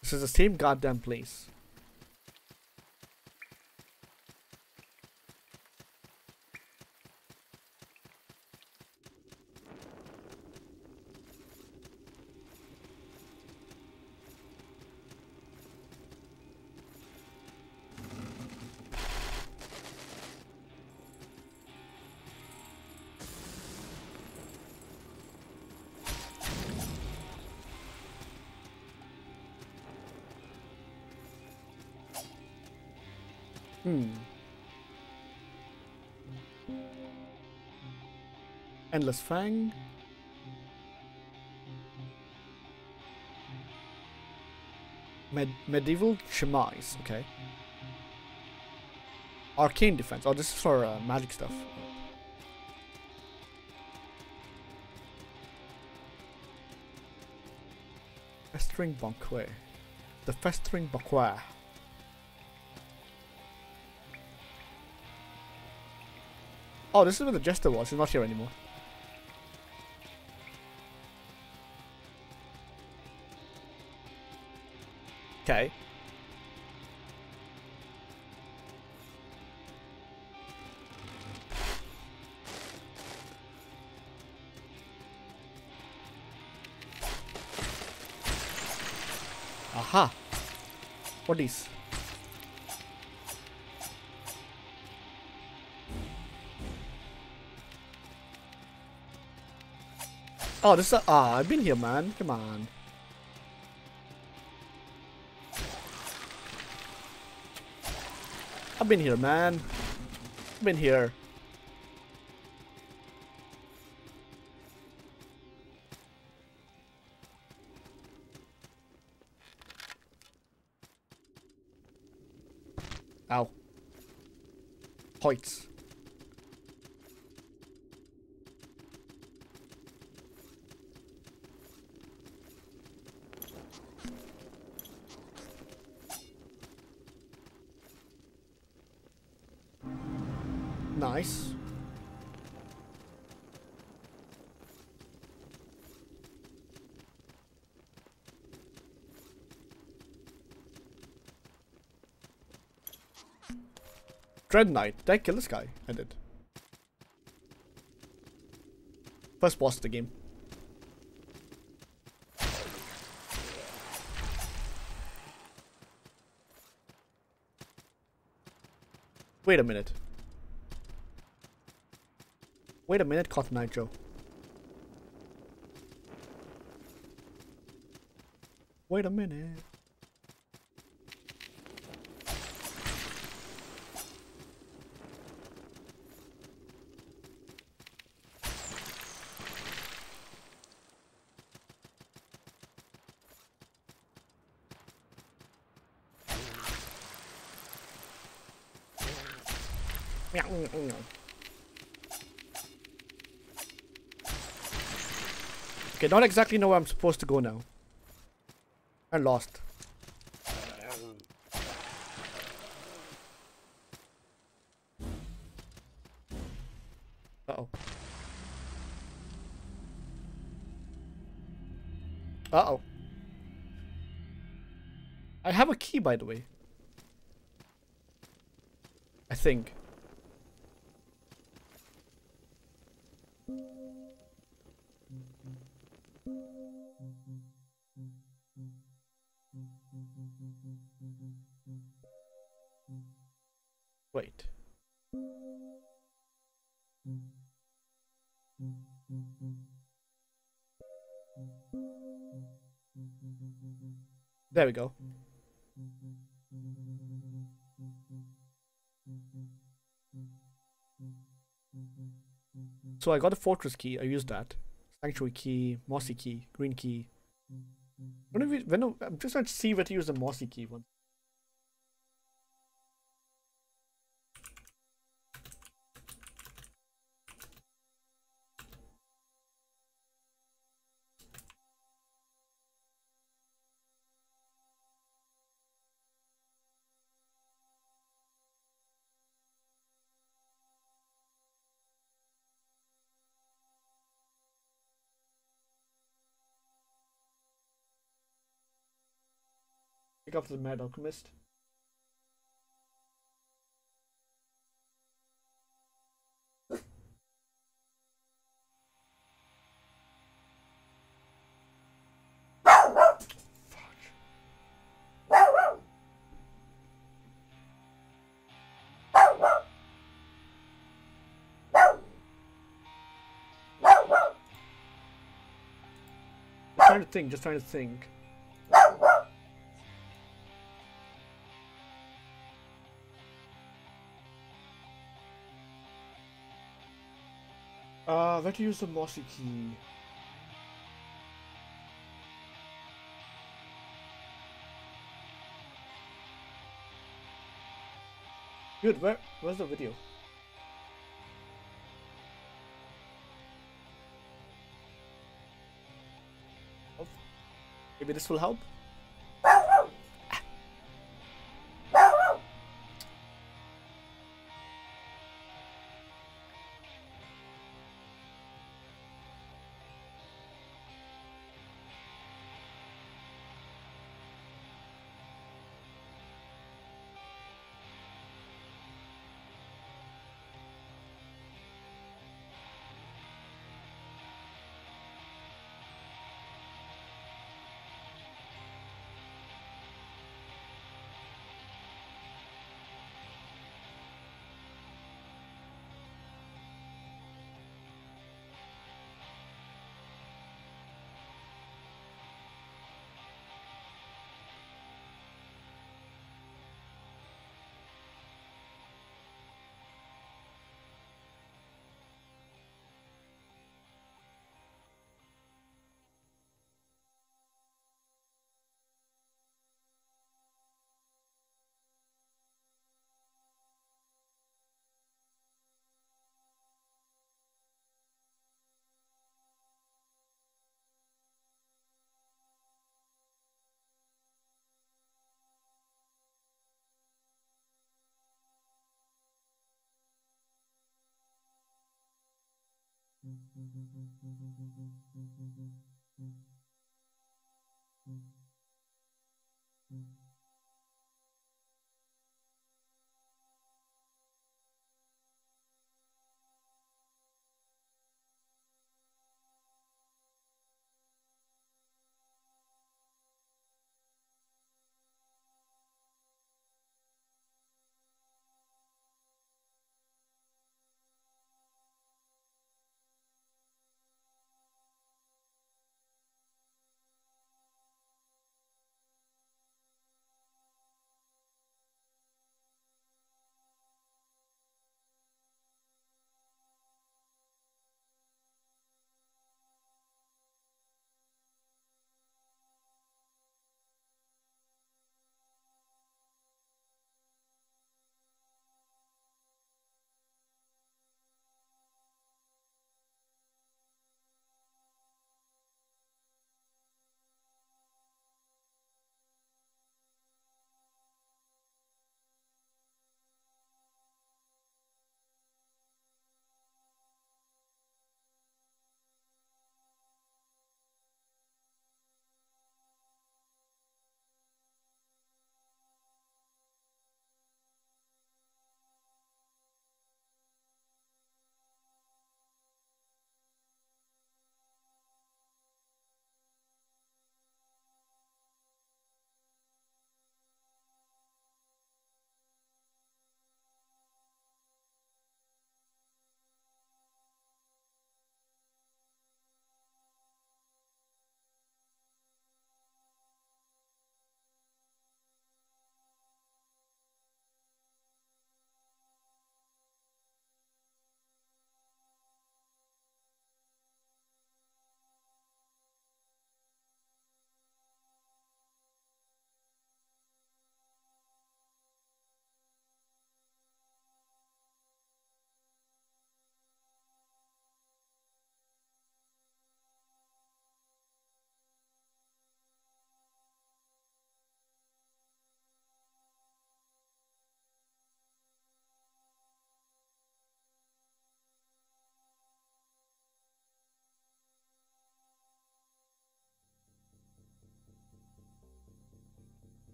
This is the same goddamn place. Hmm. Endless Fang. Med medieval Chemise, okay. Arcane Defense. Oh, this is for uh, magic stuff. Festering Banquet. The Festering Banquet. Oh, this is where the Jester was. He's not here anymore. Okay. Aha. What is? Oh, this is... Ah, I've been here, man. Come on. I've been here, man. I've been here. Ow. Hoits. Nice. Dread Knight. Did I kill this guy? I did. First boss of the game. Wait a minute. Wait a minute, Cotton Eye Joe. Wait a minute. Okay, not exactly know where I'm supposed to go now. I'm lost. Uh-oh. Uh-oh. I have a key, by the way. I think. Wait. There we go. So I got a fortress key. I used that. Sanctuary key, mossy key, green key. When do we, when do, I'm just trying to see where to use the mossy key one. Up to the Mad Alchemist. Just trying to think, just trying to think. Uh, where to use the mossy key? Dude, where, where's the video? Oh, maybe this will help?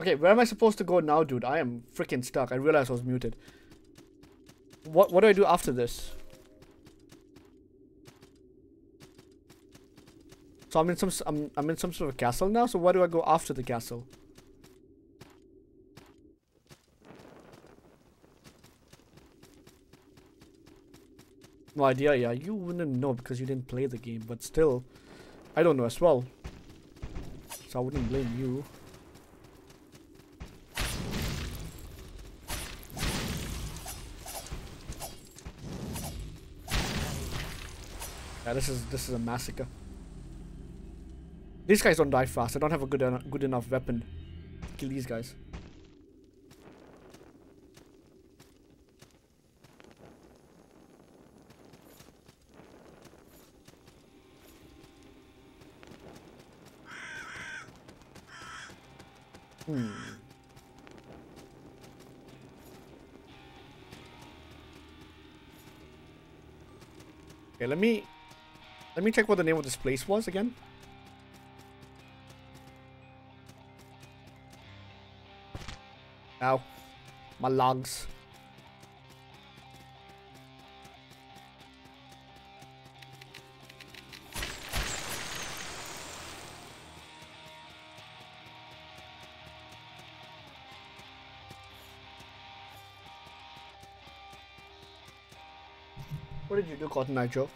Okay, where am I supposed to go now, dude? I am freaking stuck. I realized I was muted. What what do I do after this? So I'm in some I'm I'm in some sort of castle now. So where do I go after the castle? No idea. Yeah, you wouldn't know because you didn't play the game. But still, I don't know as well. So I wouldn't blame you. Yeah, this is this is a massacre. These guys don't die fast. I don't have a good en good enough weapon to kill these guys. Hmm. Okay, let me. Let me check what the name of this place was again. Ow. My lungs. What did you do, Cotton Eye Joe?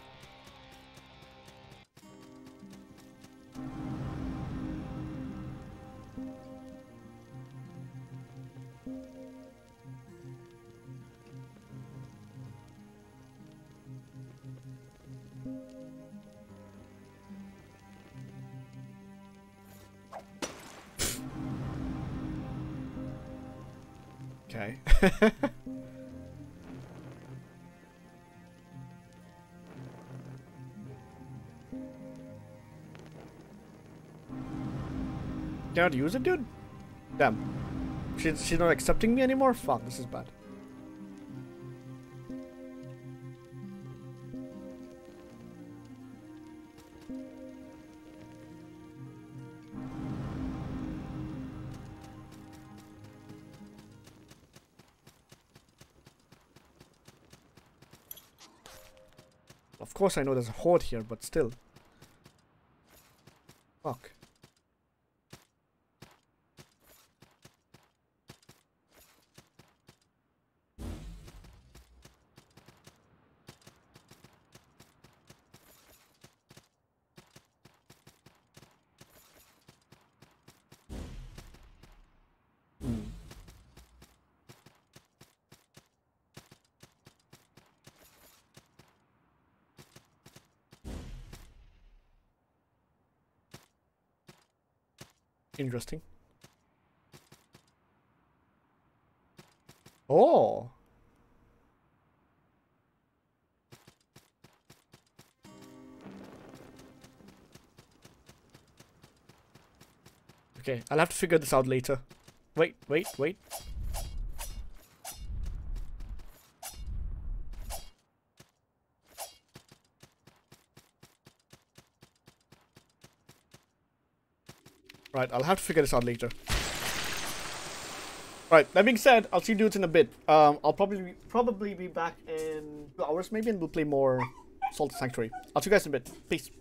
Cannot use it, dude. Damn, she's she's not accepting me anymore. Fuck, this is bad. Of course I know there's a horde here, but still. Fuck. Interesting. Oh. Okay, I'll have to figure this out later. Wait, wait, wait. Right, I'll have to figure this out later. Right, that being said, I'll see dudes in a bit. Um, I'll probably be, probably be back in two hours maybe, and we'll play more Salt and Sanctuary. I'll see you guys in a bit. Peace.